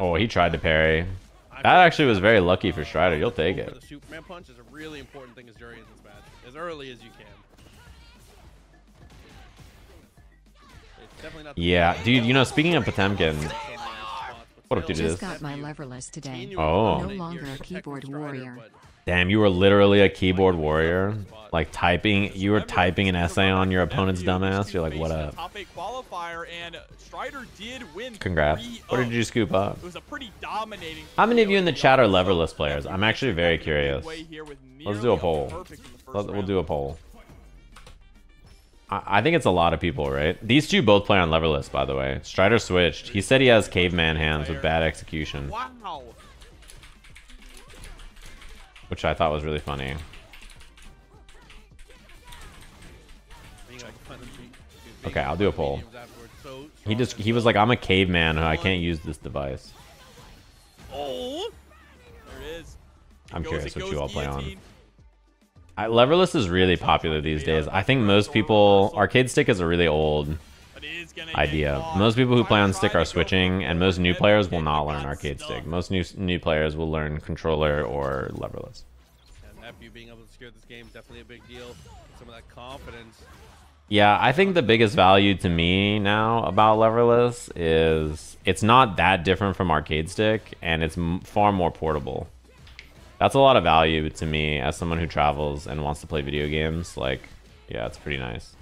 Oh, he tried to parry. That actually was very lucky for Strider. You'll take it. The Superman punch is a really important thing as Juri in this match. As early as you can. Yeah, dude, you know, speaking of Potemkin, what up, dude? Just got my leverless today. Oh, no longer a keyboard warrior. Damn, you were literally a keyboard warrior, like typing. You were typing an essay on your opponent's dumbass. You're like, what up? Congrats. What did you scoop up? How many of you in the chat are leverless players? I'm actually very curious. Let's do a poll. We'll do a poll. I think it's a lot of people, right? These two both play on leverless, by the way. Strider switched. He said he has caveman hands with bad execution. Wow. Which I thought was really funny. Okay, I'll do a poll. He was like, I'm a caveman, I can't use this device. Oh, there it is. I'm curious what you all play on. Leverless is really popular these days. I think most people... Arcade stick is a really old idea. Most people who play on stick are switching, and most new players will not learn arcade stick. Most new players will learn controller or leverless. And Nephew being able to secure this game, definitely a big deal. Some of that confidence Yeah, I think the biggest value to me now about leverless is it's not that different from arcade stick, and it's far more portable. That's a lot of value to me as someone who travels and wants to play video games. Like, yeah, it's pretty nice.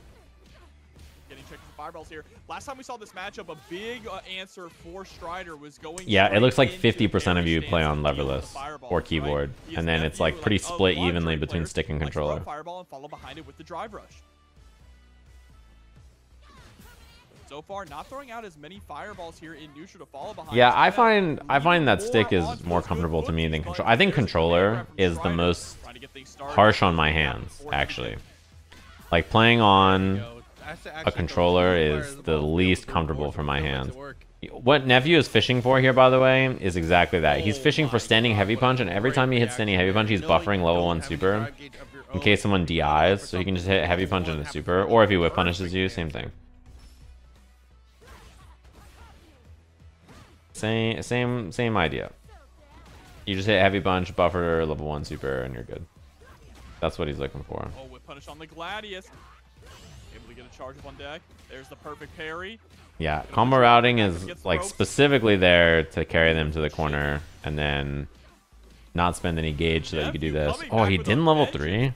Getting checked for fireballs here. Last time we saw this matchup, a big answer for Strider was going. Yeah, it looks like 50% of you play on leverless or keyboard, right? And then it's like pretty split evenly between stick and controller. Fireball and follow behind it with the drive rush. So far, not throwing out as many fireballs here in neutral to follow behind. Yeah, I find that stick is more comfortable to me than controller. I think controller is the most harsh on my hands, actually. Like playing on a controller is the least comfortable for my hands. What Nephew is fishing for here, by the way, is exactly that. He's fishing for standing heavy punch, and every time he hits standing heavy punch, he's buffering level 1 super in case someone DIs, so he can just hit heavy punch and a super, or if he whip punishes you, same thing. Same idea. You just hit heavy punch, buffer level 1 super, and you're good. That's what he's looking for. Oh, whip punish on the Gladius. Able to get a charge up on deck. There's the perfect parry. Yeah, combo routing is like specifically there to carry them to the corner and then not spend any gauge so that you could do this. Oh, he didn't level 3?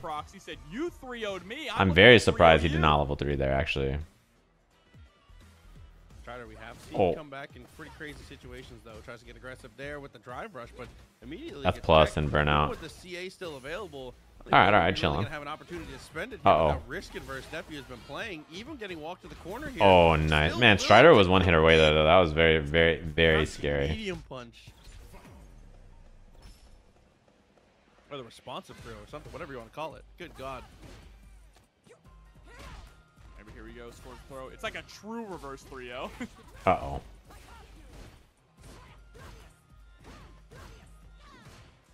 I'm very surprised he did not level 3 there, actually. We have seen come back in pretty crazy situations, though. Tries to get aggressive there with the drive rush, but immediately that's plus and burnout. With the CA still available, all right, chilling. Really have an opportunity to spend it. Uh-oh. Risk adverse Nephew has been playing, even getting walked to the corner here. Oh, nice. Still man, Strider was one hit away though. That was very, very, very scary. Medium punch. Or the responsive throw or something, whatever you want to call it. Good God. Here we go, scores throw. It's like a true reverse 3-0. Uh-oh.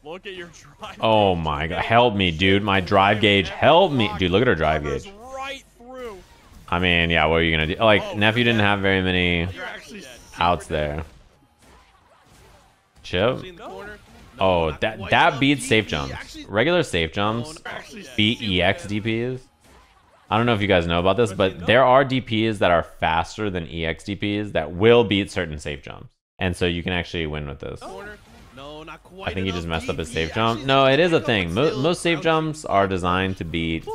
Look at your drive. Oh my god. Help me, dude. My drive gauge. Help me. Dude, look at her drive gauge. Right through. I mean, yeah, what are you going to do? Like, Nephew didn't have very many outs there. Chip? Oh, that beats safe jumps. Regular safe jumps beat EX DPs. I don't know if you guys know about this, but there are DPs that are faster than EX DPs that will beat certain safe jumps. And so you can actually win with this. No, not quite. I think he just messed up his safe jump. No, it is a thing. Most safe jumps are designed to beat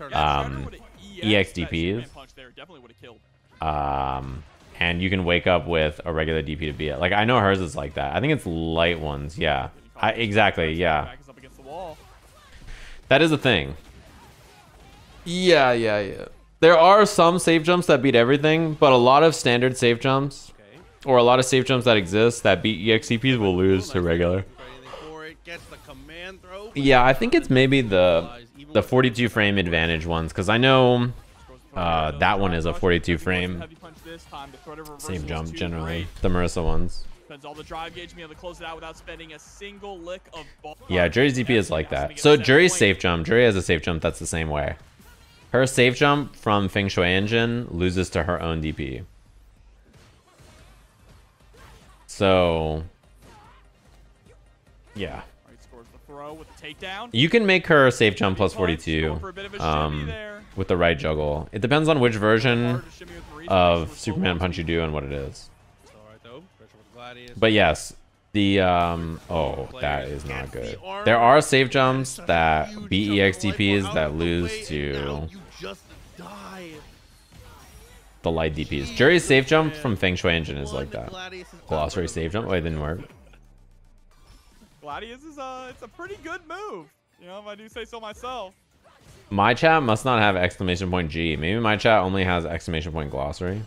EX DPs. And you can wake up with a regular DP to beat it. Like, I know hers is like that. I think it's light ones. Yeah, exactly. Yeah. That is a thing. Yeah. There are some safe jumps that beat everything, but a lot of standard safe jumps, or a lot of safe jumps that exist that beat EXCPs will lose to regular. Yeah, I think it's maybe the 42 frame advantage ones, because I know that one is a 42 frame safe jump generally, the Marisa ones. All the drive gauge being able to close it out without spending a single lick of ball. Yeah, Juri's DP is like that. So Juri's safe jump, Juri has a safe jump that's the same way. Her safe jump from Feng Shui Engine loses to her own DP. So, yeah. You can make her safe jump plus 42 with the right juggle. It depends on which version of Superman Punch you do and what it is. But yes, the oh, that is not good. There are safe jumps that beat EX DPs that lose to the light DPs. Juri's safe jump from Feng Shui Engine is like that. Glossary safe jump. Oh, it didn't work. Gladius is it's a pretty good move, you know, if I do say so myself. My chat must not have exclamation point G. Maybe my chat only has exclamation point glossary.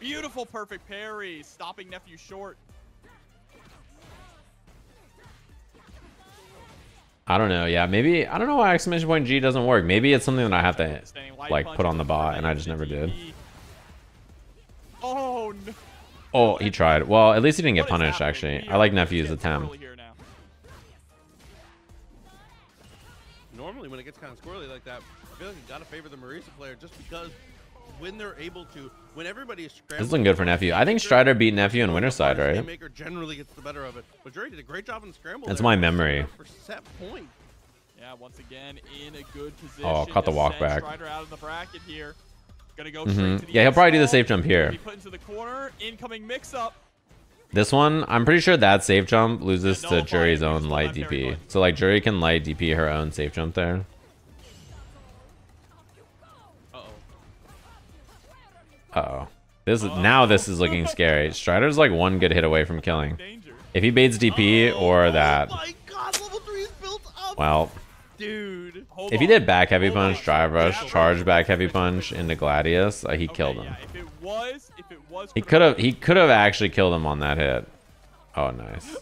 Beautiful, perfect parry, stopping Nephew short. I don't know. Yeah, maybe I don't know why exclamation point G doesn't work. Maybe it's something that I have to like put on the bot, and I just never did. Oh no! Oh, he tried. Well, at least he didn't get punished. Actually, I like Nephew's attempt. Normally, when it gets kind of squirrely like that, I feel like you gotta favor the Marisa player just because. When they're able to, when everybody is scrambling. This is looking good for Nephew. I think Strider beat Nephew in Winterside, right? Maker generally gets the better of it, but Juri did a great job in scramble. That's my memory. Yeah, Yeah, once again in a good position. Oh, caught the walk back. Strider out of the bracket here. Gonna go straight to the he'll probably do the safe jump here. He put into the corner, incoming mix up. This one, I'm pretty sure that safe jump loses to Juri's own light DP. So like Juri can light DP her own safe jump there. Uh-oh. This is now this is looking scary. Strider's like one good hit away from killing. If he baits DP or that. Oh my god, level 3 is built up. Well, dude. If he did back heavy punch, drive rush, charge back heavy punch into Gladius, he killed him. He could have actually killed him on that hit. Oh, nice.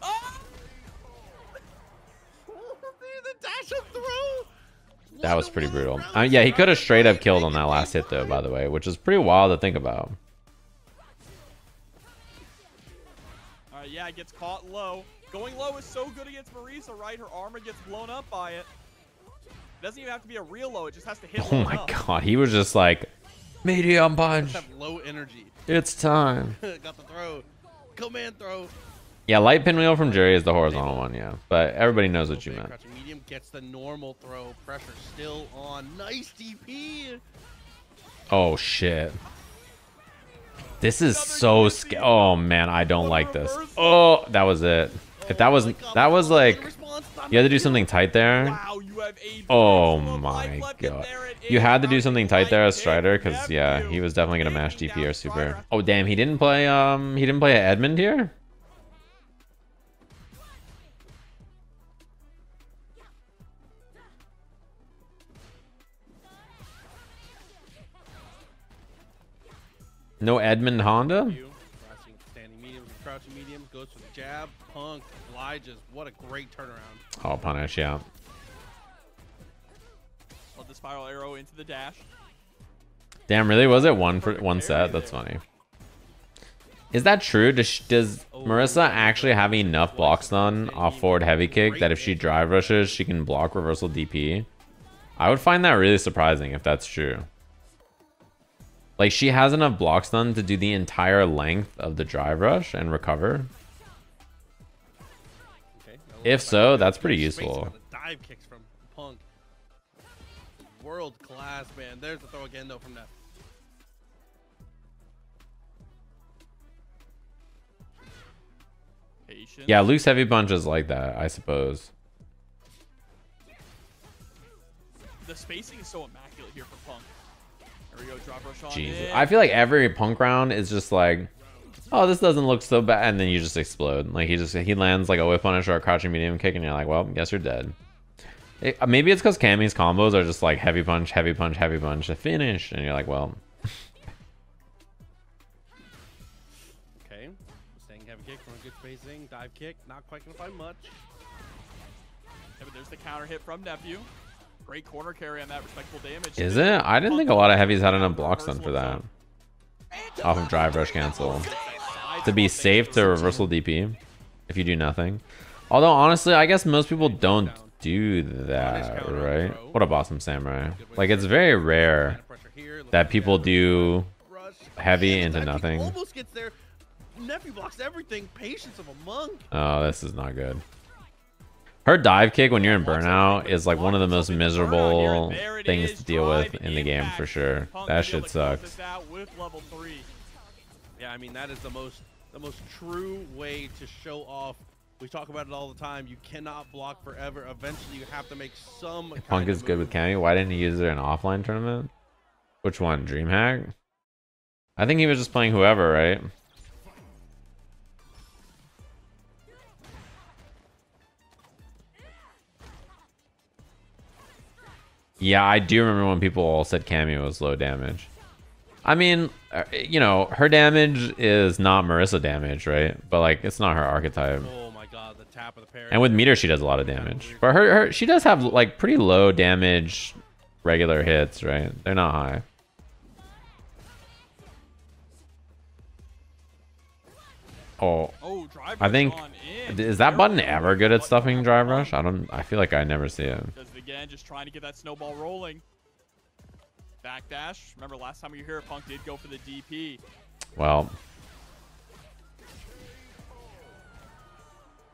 That was pretty brutal. Yeah, he could have straight up killed on that last hit though, by the way, which is pretty wild to think about. Yeah, it gets caught low. Going low is so good against Marisa, right? Her armor gets blown up by it. It doesn't even have to be a real low. It just has to hit. Oh my god, he was just like, medium punch. Low energy. It's time. Got the throw. Command throw. Yeah, light pinwheel from Juri is the horizontal one, yeah. But everybody knows what you meant. Medium gets the normal throw. Pressure still on. Nice DP. Oh shit. This is so scary. Oh man, I don't like this. Oh, that was it. If that was like, you had to do something tight there. Oh my god. You had to do something tight there as Strider, because yeah, he was definitely gonna mash DP or super. Oh damn, he didn't play Edmund here? No Edmund Honda? Standing medium, crouching medium, goes for the jab. Punk obliges. What a great turnaround. Oh, punish, yeah. Love the spiral arrow into the dash. Damn, really? Was it one set? That's funny. Is that true? Does Marisa actually have enough block stun off forward heavy kick that if she drive rushes, she can block reversal DP? I would find that really surprising if that's true. Like, she has enough block stun to do the entire length of the drive rush and recover. Okay, if so, that's pretty useful. Dive kicks from Punk. World class, man. There's the throw again, though, from that. Patience. Yeah, Luke's heavy punch is like that, I suppose. The spacing is so immaculate here for Punk. Jesus. I feel like every Punk round is just like, oh, this doesn't look so bad, and then you just explode. Like he lands like a whip punish or a crouching medium kick, and you're like, well, guess you're dead. Maybe it's because Cammy's combos are just like heavy punch, heavy punch, heavy punch to finish, and you're like, well. Okay, staying heavy kick from a good spacing, dive kick, not quite gonna find much. Yeah, but there's the counter hit from Nephew. Great corner carry on that respectful damage. Is it? I didn't think a lot of heavies had enough blocks done for that. Off of drive rush cancel. To be safe to reversal DP if you do nothing. Although honestly, I guess most people don't do that, right? What a Bossum Samurai. Like it's very rare that people do heavy into nothing. Almost gets there. Nephew blocks everything. Patience of a monk. Oh, this is not good. Her dive kick when you're in burnout is like one of the most miserable things to deal with in the game for sure. That shit sucks. Yeah, I mean that is the most true way to show off. We talk about it all the time. You cannot block forever. Eventually you have to make some. Punk is good with Cammy. Why didn't he use it in an offline tournament? Which one? Dreamhack? I think he was just playing whoever, right? Yeah, I do remember when people all said Cammy was low damage. I mean, you know, her damage is not Marisa damage, right? But like, it's not her archetype. Oh my god, the tap of the parry. And with meter, she does a lot of damage. But she does have like pretty low damage regular hits, right? They're not high. Oh, I think is that button ever good at stuffing drive rush? I feel like I never see it. Does it again, just trying to get that snowball rolling. Backdash. Remember last time you hear Punk did go for the DP. Well,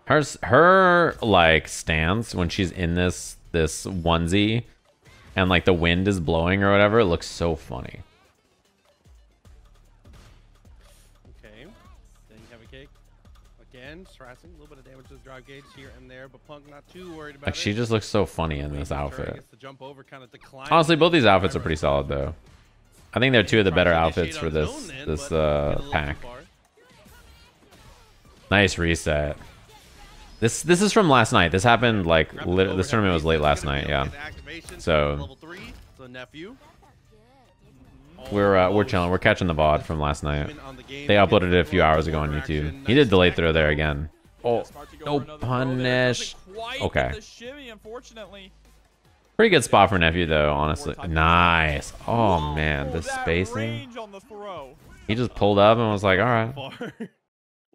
her like stance when she's in this this onesie and like the wind is blowing or whatever. It looks so funny. Okay, then you have a cake. Again, stressing a little bit of damage to the drive gauge here and there, but Punk not too worried about it. Like, she just looks so funny in this outfit. Honestly, both these outfits are pretty solid though. I think they're two of the better outfits for this pack. Nice reset. This is from last night. This happened like this tournament was late last night, yeah. So we're chilling. We're catching the VOD from last night. They uploaded it a few hours ago on YouTube. He did the late throw there again. Oh, no punish. Okay. Pretty good spot for Nephew though, honestly. Nice. Oh man, the spacing. He just pulled up and was like, all right. A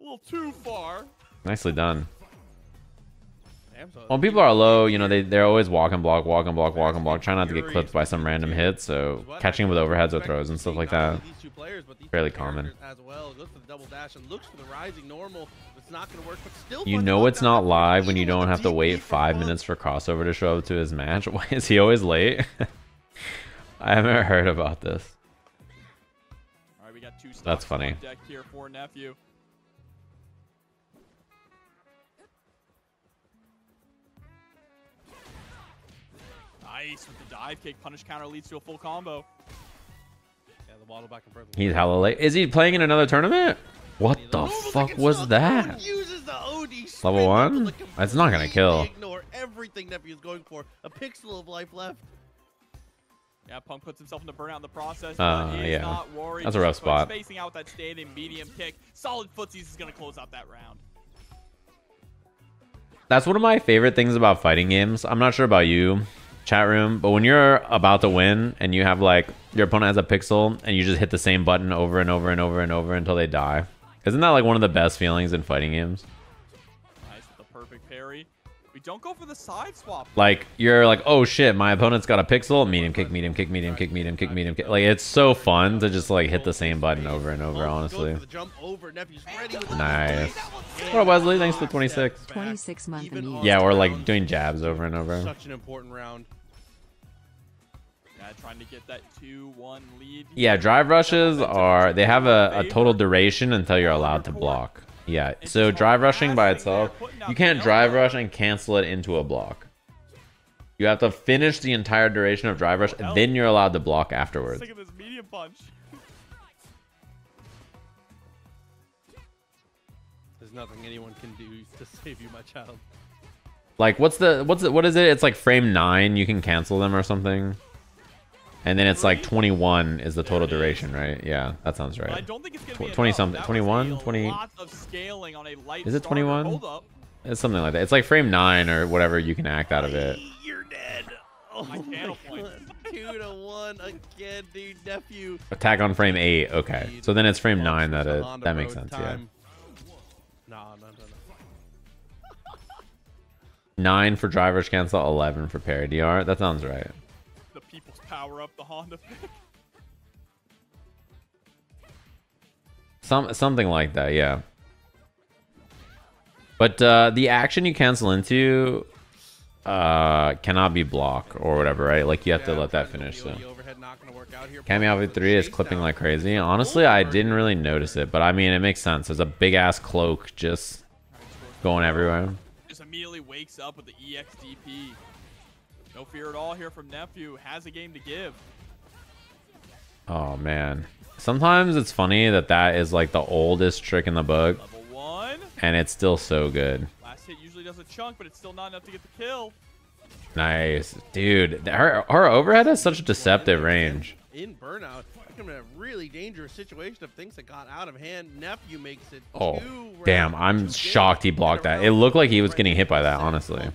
little too far. Nicely done. When people are low, you know, they're always walk and block. Try not to get clipped by some random hit, so catching with overheads or throws and stuff like that. Fairly common. You know it's not live when you don't have to wait 5 minutes for Crossover to show up to his match. Why is he always late? I haven't heard about this. That's funny. Nice with the dive kick. Punish counter leads to a full combo. Yeah, the waddle back and forth. He's hella late. Is he playing in another tournament? What the fuck was that? Level 1? That's not gonna kill. Ignore everything Nephew's going for. A pixel of life left. Yeah, Punk puts himself in the burnout in the process. Yeah. That's a rough spot. Spacing out that standing medium kick. Solid footsies is gonna close out that round. That's one of my favorite things about fighting games. I'm not sure about you, chat room, but when you're about to win and you have like your opponent has a pixel and you just hit the same button over and over and over and over until they die, isn't that like one of the best feelings in fighting games? Nice with the perfect parry. We don't go for the side swap. Like you're like, oh shit, my opponent's got a pixel. Medium kick, medium kick, medium kick, medium kick, medium kick. Like it's so fun to just like hit the same button over and over. Honestly, nice. What up, Wesley? Thanks for 26. 26 month. Yeah, we're like doing jabs over and over. Such an important round. Trying to get that 2-1 lead. Yeah, drive rushes are, they have a total duration until you're allowed to block. Yeah, so drive rushing by itself, you can't drive rush and cancel it into a block. You have to finish the entire duration of drive rush, and then you're allowed to block afterwards. Look at this medium punch. There's nothing anyone can do to save you, my child. Like, what is it? It's like frame 9. You can cancel them or something. And then it's like 21 is the total duration, right? Yeah, that sounds right. I don't think it's gonna be 20 something, 21, 20. Is it 21? It's something like that. It's like frame 9 or whatever. You can act out of it. You're dead. Oh my God. 2-1 again, dude. Nephew. Attack on frame 8. Okay, so then it's frame 9 that makes sense. Yeah. 9 for driver's cancel, 11 for parry DR. That sounds right. Power up the Honda pick. Something like that, yeah. But the action you cancel into cannot be block or whatever, right? Like you have to let that finish. So Cammy Alpha 3 is clipping like crazy. Honestly, I didn't really notice it, but I mean, it makes sense. There's a big ass cloak just going everywhere. Just immediately wakes up with the EXDP. No fear at all here from Nephew. Has a game to give. Oh, man. Sometimes it's funny that is like the oldest trick in the book. Level 1. And it's still so good. Last hit usually does a chunk, but it's still not enough to get the kill. Nice. Dude, her overhead has such a deceptive range. In burnout, in a really dangerous situation if things that got out of hand. Nephew makes it. Oh, damn. I'm shocked he blocked that. It looked like he was getting hit by that, honestly.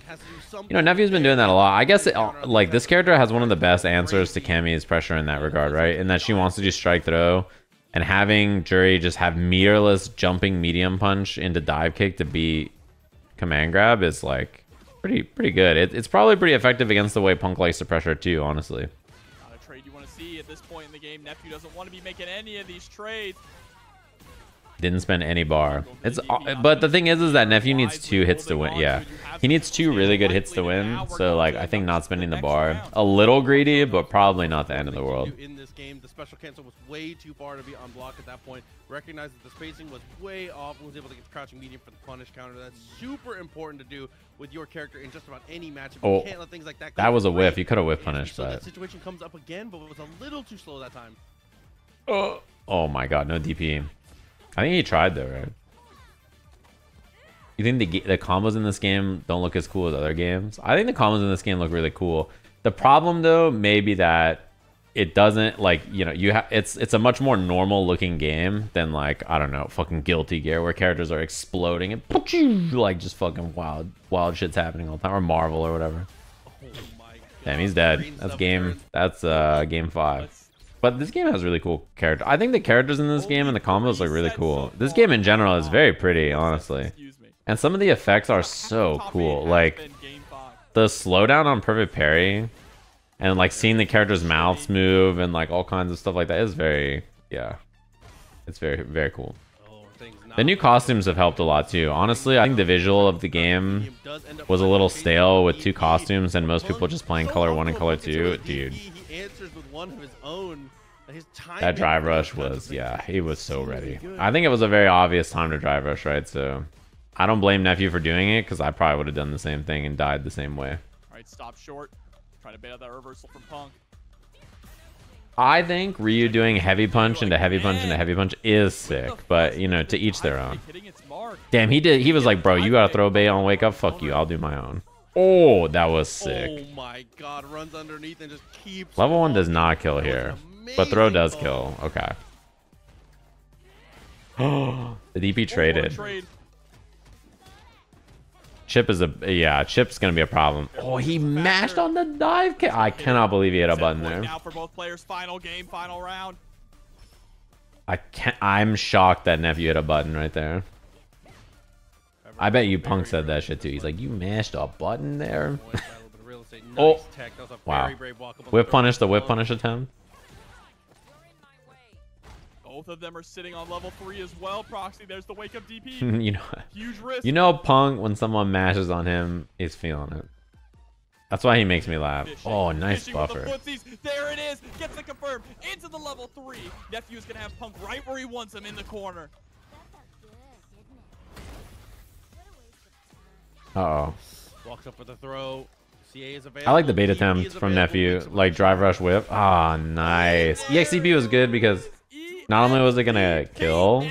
You know, Nephew's been doing that a lot. I guess like this character has one of the best answers to Cammy's pressure in that regard, right? In that she wants to do strike throw, and having Juri just have meterless jumping medium punch into dive kick to beat command grab is like pretty good. It's probably pretty effective against the way Punk likes to pressure too, honestly. At this point in the game, Nephew doesn't want to be making any of these trades. Didn't spend any bar. But the thing is that Nephew needs 2 hits to win. Yeah, he needs 2 really good hits to win. So like, I think not spending the bar, a little greedy, but probably not the end of the world. In this game, the special cancel was way too far to be unblocked at that point. Recognized that the spacing was way off. Was able to get the crouching medium for the punish counter. That's super important to do with your character in just about any matchup. Oh, you can't let things like that go. That was a whiff. You could have whiff punished, so that situation comes up again, but it was a little too slow that time. Oh my god, no DP. I think he tried though, right? You think the combos in this game don't look as cool as other games? I think the combos in this game look really cool. The problem though, maybe that it doesn't, like, you know, you have it's a much more normal looking game than, like, I don't know, fucking Guilty Gear, where characters are exploding and like just fucking wild shit's happening all the time, or Marvel or whatever. Damn, he's dead. That's game. That's game 5. But this game has really cool characters. I think the characters in this game and the combos look really cool. This game in general is very pretty, honestly. And some of the effects are so cool. Like, the slowdown on perfect parry and, like, seeing the characters' mouths move and, like, all kinds of stuff like that is very, yeah. It's very, very cool. The new costumes have helped a lot, too. Honestly, I think the visual of the game was a little stale with 2 costumes and most people just playing Color 1 and Color 2. Dude. Answers with one of his own. His time, that drive rush was, yeah, he was so ready. I think it was a very obvious time to drive rush, right? So I don't blame Nephew for doing it, because I probably would have done the same thing and died the same way. All right, stop short, try to bait out that reversal from Punk. I think Ryu doing heavy punch into heavy punch into heavy punch is sick, but, you know, to each their own. Damn, he was like, bro, you gotta throw bait on wake up, fuck you, I'll do my own. Oh, that was sick. Oh my god, runs underneath and just keeps. Level 1 does not kill here, but throw does kill. Okay. Oh, the DP traded. Chip is a, yeah, chip's gonna be a problem. Oh, he mashed on the dive kick. I cannot believe he hit a button there. Now for both players, final game, final round. I'm shocked that Nephew hit a button right there. I bet you Punk said that shit too. He's like, you mashed a button there. Oh, wow. Whip punish attempt. Both of them are sitting on level 3 as well. Proxy, there's the wake up DP. You know, huge risk. You know, Punk, when someone mashes on him, he's feeling it. That's why he makes me laugh. Oh, nice buffer. There it is. Gets it confirmed. Into the level 3. Nephew's going to have Punk right where he wants him, in the corner. Uh-oh. Walks up with the throw. CA is available. I like the bait attempt from Nephew. Like, drive rush whip. Ah, nice. EXCP was good because not only was it going to kill,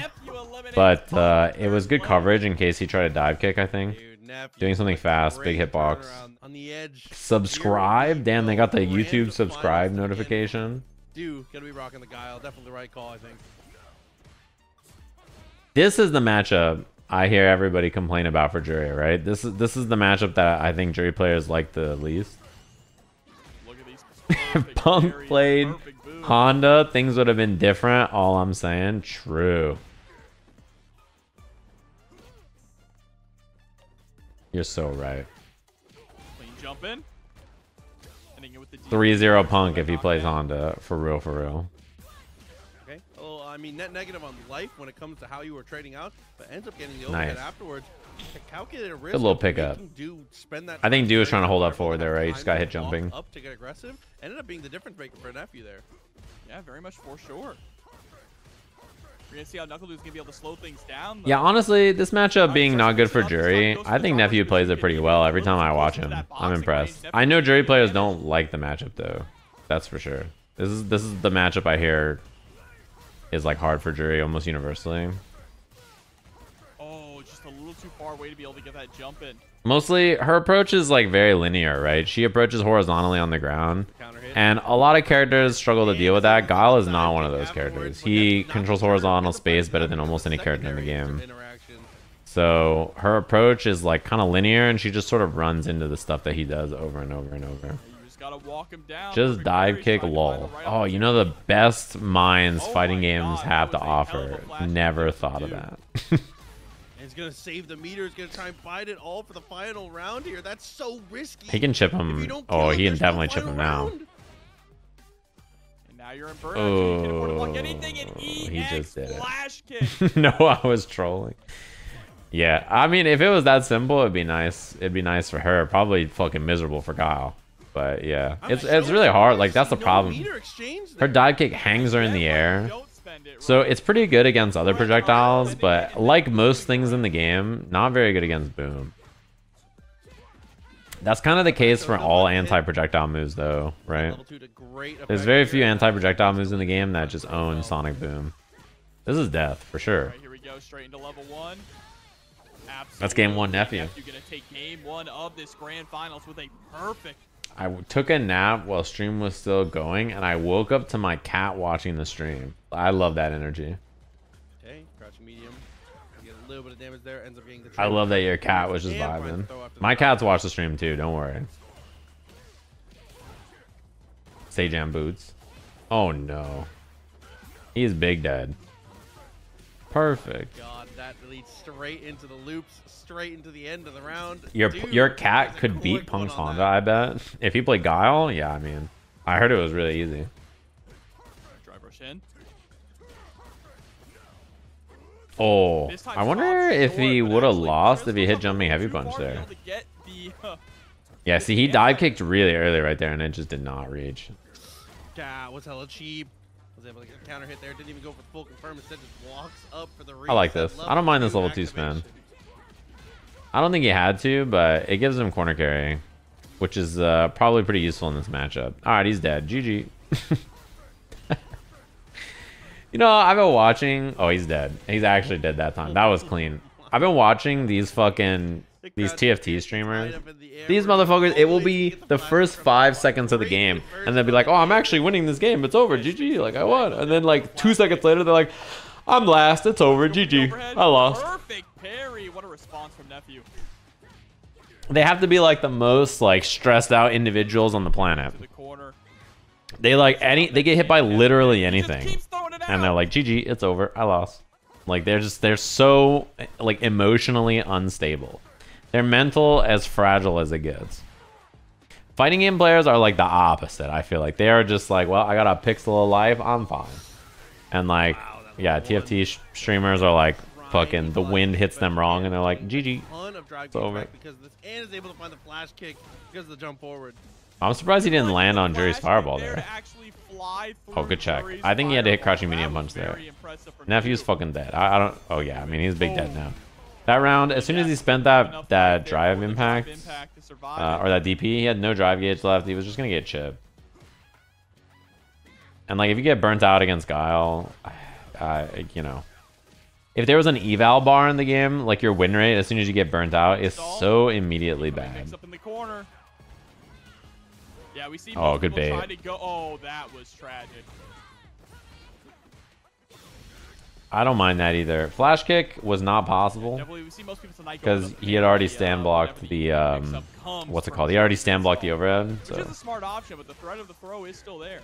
but it was good coverage in case he tried to dive kick, I think. Doing something fast. Big hitbox. Subscribe. Damn, they got the YouTube subscribe notification. Dude, gotta be rocking the Guile. Definitely the right call, I think. This is the matchup I hear everybody complain about for Juri, right? This is the matchup that I think Juri players like the least. Look at these. Punk played Honda, things would have been different. All I'm saying, true. You're so right. 3-0 Punk if he plays Honda, for real, for real. I mean, net negative on life when it comes to how you were trading out, but ends up getting the overhead afterwards. Calculated risk. Good little pickup. I think Du was trying to hold up forward there, right? He just got hit jumping. Up to get aggressive. Ended up being the difference maker for Nephew there. Yeah, very much for sure. We're gonna see how NuckleDu's gonna be able to slow things down, though. Yeah, honestly, this matchup being not good for Juri, I think Nephew plays it pretty well every time I watch him. I'm impressed. I know Juri players don't like the matchup though. That's for sure. This is the matchup I hear is like hard for Juri almost universally. Oh, just a little too far away to be able to get that jump in. Mostly her approach is like very linear, right? She approaches horizontally on the ground, and a lot of characters struggle to deal with that. Guile is not one of those characters. He controls horizontal space better than almost any character in the game. So her approach is like kind of linear, and she just sort of runs into the stuff that he does over and over and over. Gotta walk him down. Just dive kick, lol. Oh, you know, the best minds fighting games have to offer. Never thought of that. And he's gonna save the meter. He's gonna try and fight it all for the final round here. That's so risky. He can chip him. Oh, he can definitely chip him now. Now you're in burnout. Oh, you can afford to block anything in EX Flash Kick. No, I was trolling. Yeah, I mean, if it was that simple, it'd be nice. It'd be nice for her. Probably fucking miserable for Guile. But yeah, it's really hard. Like, that's the problem. Her dive kick hangs her in the air. So it's pretty good against other projectiles, but like most things in the game, not very good against Boom. That's kind of the case for all anti-projectile moves, though, right? There's very few anti-projectile moves in the game that just own Sonic Boom. This is death, for sure. Here we go, straight into level one. That's game one, Nephew. You're going to take game one of this grand finals with a perfect... I took a nap while stream was still going, and I woke up to my cat watching the stream. I love that energy. Okay, crouching medium. You get a little bit of damage there, ends up getting the trigger. I love that your cat was just vibing. My cat's watched the stream too, don't worry. Sajam boots. Oh no. He's big dead. Perfect. God, that leads straight into the loops, straight into the end of the round. Your cat could beat Punk's Honda, I bet. If he played Guile, yeah, I mean, I heard it was really easy. Dry brush in. Oh, I wonder if he would have lost if he hit jumping heavy punch there. Yeah, see, he dive kicked really early right there, and it just did not reach. God, was hella cheap. Was able to get a counter hit there. Didn't even go for full confirm. Instead, just walks up for the reach. I like this. I don't mind this level 2 spin. I don't think he had to, but it gives him corner carry, which is probably pretty useful in this matchup. All right, he's dead. GG. You know, I've been watching... Oh, he's dead. He's actually dead that time. That was clean. I've been watching these fucking... These TFT streamers, these motherfuckers, it will be the first 5 seconds of the game, and they'll be like, oh, I'm actually winning this game, it's over, GG, like, I won. And then, like, 2 seconds later, they're like, I'm last, it's over, GG, I lost. Perfect parry, what a response from Nephew. They have to be, like, the most, like, stressed out individuals on the planet. They, like, they get hit by literally anything, and they're like, GG, it's over, I lost. Like, they're so, like, emotionally unstable. They're mental as fragile as it gets. Fighting game players are like the opposite, I feel like. They are just like, well, I got a pixel of life, I'm fine. And like, wow, yeah, TFT streamers are like, fucking, the wind hits them wrong, and they're like, GG, it's over. I'm surprised he didn't land on Juri's fireball there. Oh, good check. I think he had to hit crouching medium punch there. Nephew's fucking dead. I don't, oh yeah, I mean, he's big dead now. That round, as soon as he spent that drive impact, or that DP, he had no drive gauge left. He was just going to get chipped. And, like, if you get burnt out against Guile, you know. If there was an eval bar in the game, like, your win rate, as soon as you get burnt out, is so immediately bad. Oh, good bait. Oh, that was tragic. I don't mind that either. Flash kick was not possible because he had already stand blocked the what's it called? He already stand blocked the overhead. So. Which is a smart option, but the threat of the throw is still there.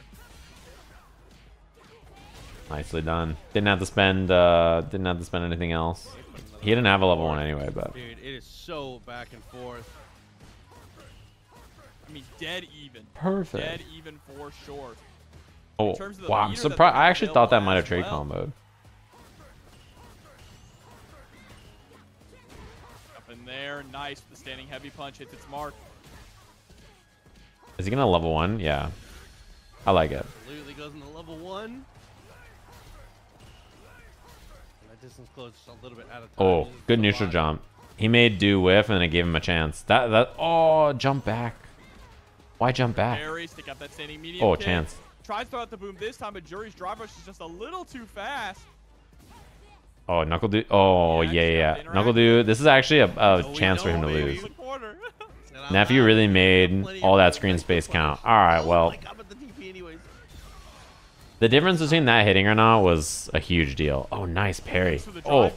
Nicely done. Didn't have to spend anything else. He didn't have a level 1 anyway, but. Dude, it is so back and forth. I mean, dead even. Perfect. Dead even for sure. Oh wow! I'm surprised. I actually thought that might have trade comboed. There, nice. The standing heavy punch hits its mark. Is he gonna level 1? Yeah, I like it. Absolutely goes into level 1. And that distance closed just a little bit out of time. Oh, good neutral jump. He made do whiff, and it gave him a chance. Oh, jump back. Why jump back? Stick up that standing medium kick. Chance. Tries to throw out the boom this time, but Juri's drive rush is just a little too fast. Oh, NuckleDu. Oh, yeah. NuckleDu. This is actually a chance for him to lose. Nephew really made all that screen space count. All right, well. The difference between that hitting or not was a huge deal. Oh, nice parry. Oh,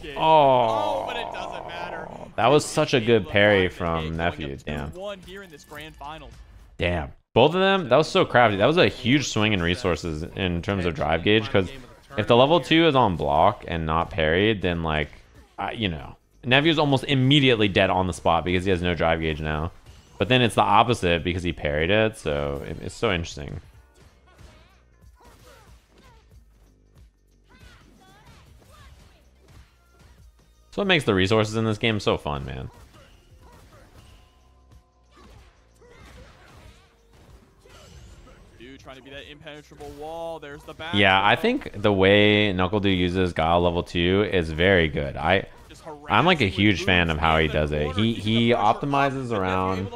but it doesn't matter. That was such a good parry from Nephew. Damn. Damn. Both of them, that was so crafty. That was a huge swing in resources in terms of drive gauge because... If the level 2 is on block and not parried, then, like, you know. Nephew's almost immediately dead on the spot because he has no drive gauge now. But then it's the opposite because he parried it, so it's so interesting. That's what makes the resources in this game so fun, man. Trying to be that impenetrable wall. There's the back. Yeah, I think the way NuckleDu uses Guile level 2 is very good. I'm like a huge fan of how he does it. He optimizes around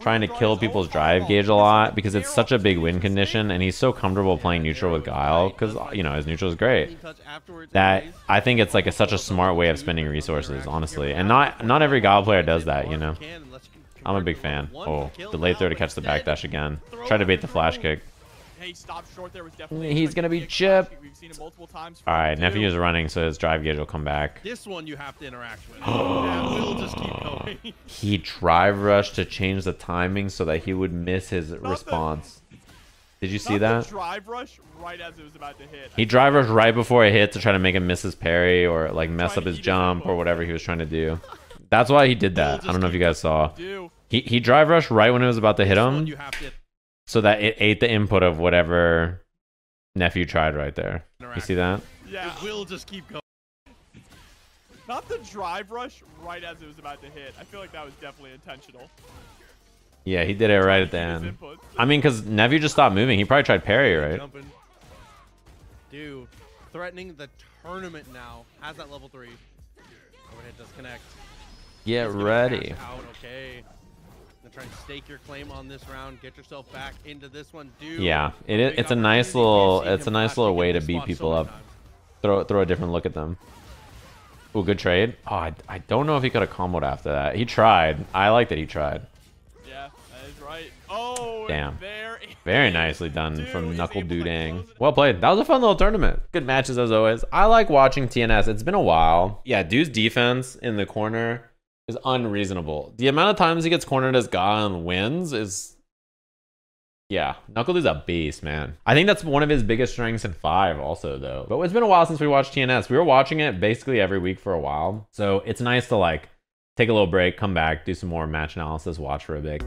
trying to kill people's drive gauge a lot because it's such a big win condition, and he's so comfortable playing neutral with Guile because, you know, his neutral is great. That I think it's like such a smart way of spending resources, honestly. And not every Guile player does that, you know. I'm a big fan. Oh, delayed throw to catch the backdash again. Try to bait the flash kick. Hey, stopped short there. Was definitely he's gonna be chipped. Alright, Nephew is running, so his drive gauge will come back. This one you have to interact with. We'll just keep going. He drive rushed to change the timing so that he would miss his response. Did you see that? Drive rush right as it was about to hit. He drive rushed right before it hit to try to make him miss his parry or like mess up his jump or whatever he was trying to do. That's why he did that. I don't know if you guys saw. He drive rushed right when it was about to hit him. So that it ate the input of whatever Nephew tried right there. You see that? Yeah, we'll just keep going. Not the drive rush right as it was about to hit. I feel like that was definitely intentional. Yeah, he did it right at the end. I mean, because Nephew just stopped moving. He probably tried parry, right? Dude, threatening the tournament now. Has that level 3. Overhead disconnect. Get ready. Okay. Try and stake your claim on this round. Get yourself back into this one, dude. Yeah, it's a nice little way to beat people up. Throw a different look at them. Oh, good trade. Oh, I don't know if he could have comboed after that. He tried. I like that he tried. Yeah, that is right. Oh, damn. Very nicely done from NuckleDu. Dang. Well played. That was a fun little tournament. Good matches as always. I like watching TNS. It's been a while. Yeah, Dude's defense in the corner is unreasonable. The amount of times he gets cornered as Guile and wins is... yeah, NuckleDu's a beast, man. I think that's one of his biggest strengths in 5 also, though. But it's been a while since we watched TNS. We were watching it basically every week for a while. So it's nice to, like, take a little break, come back, do some more match analysis, watch for a bit.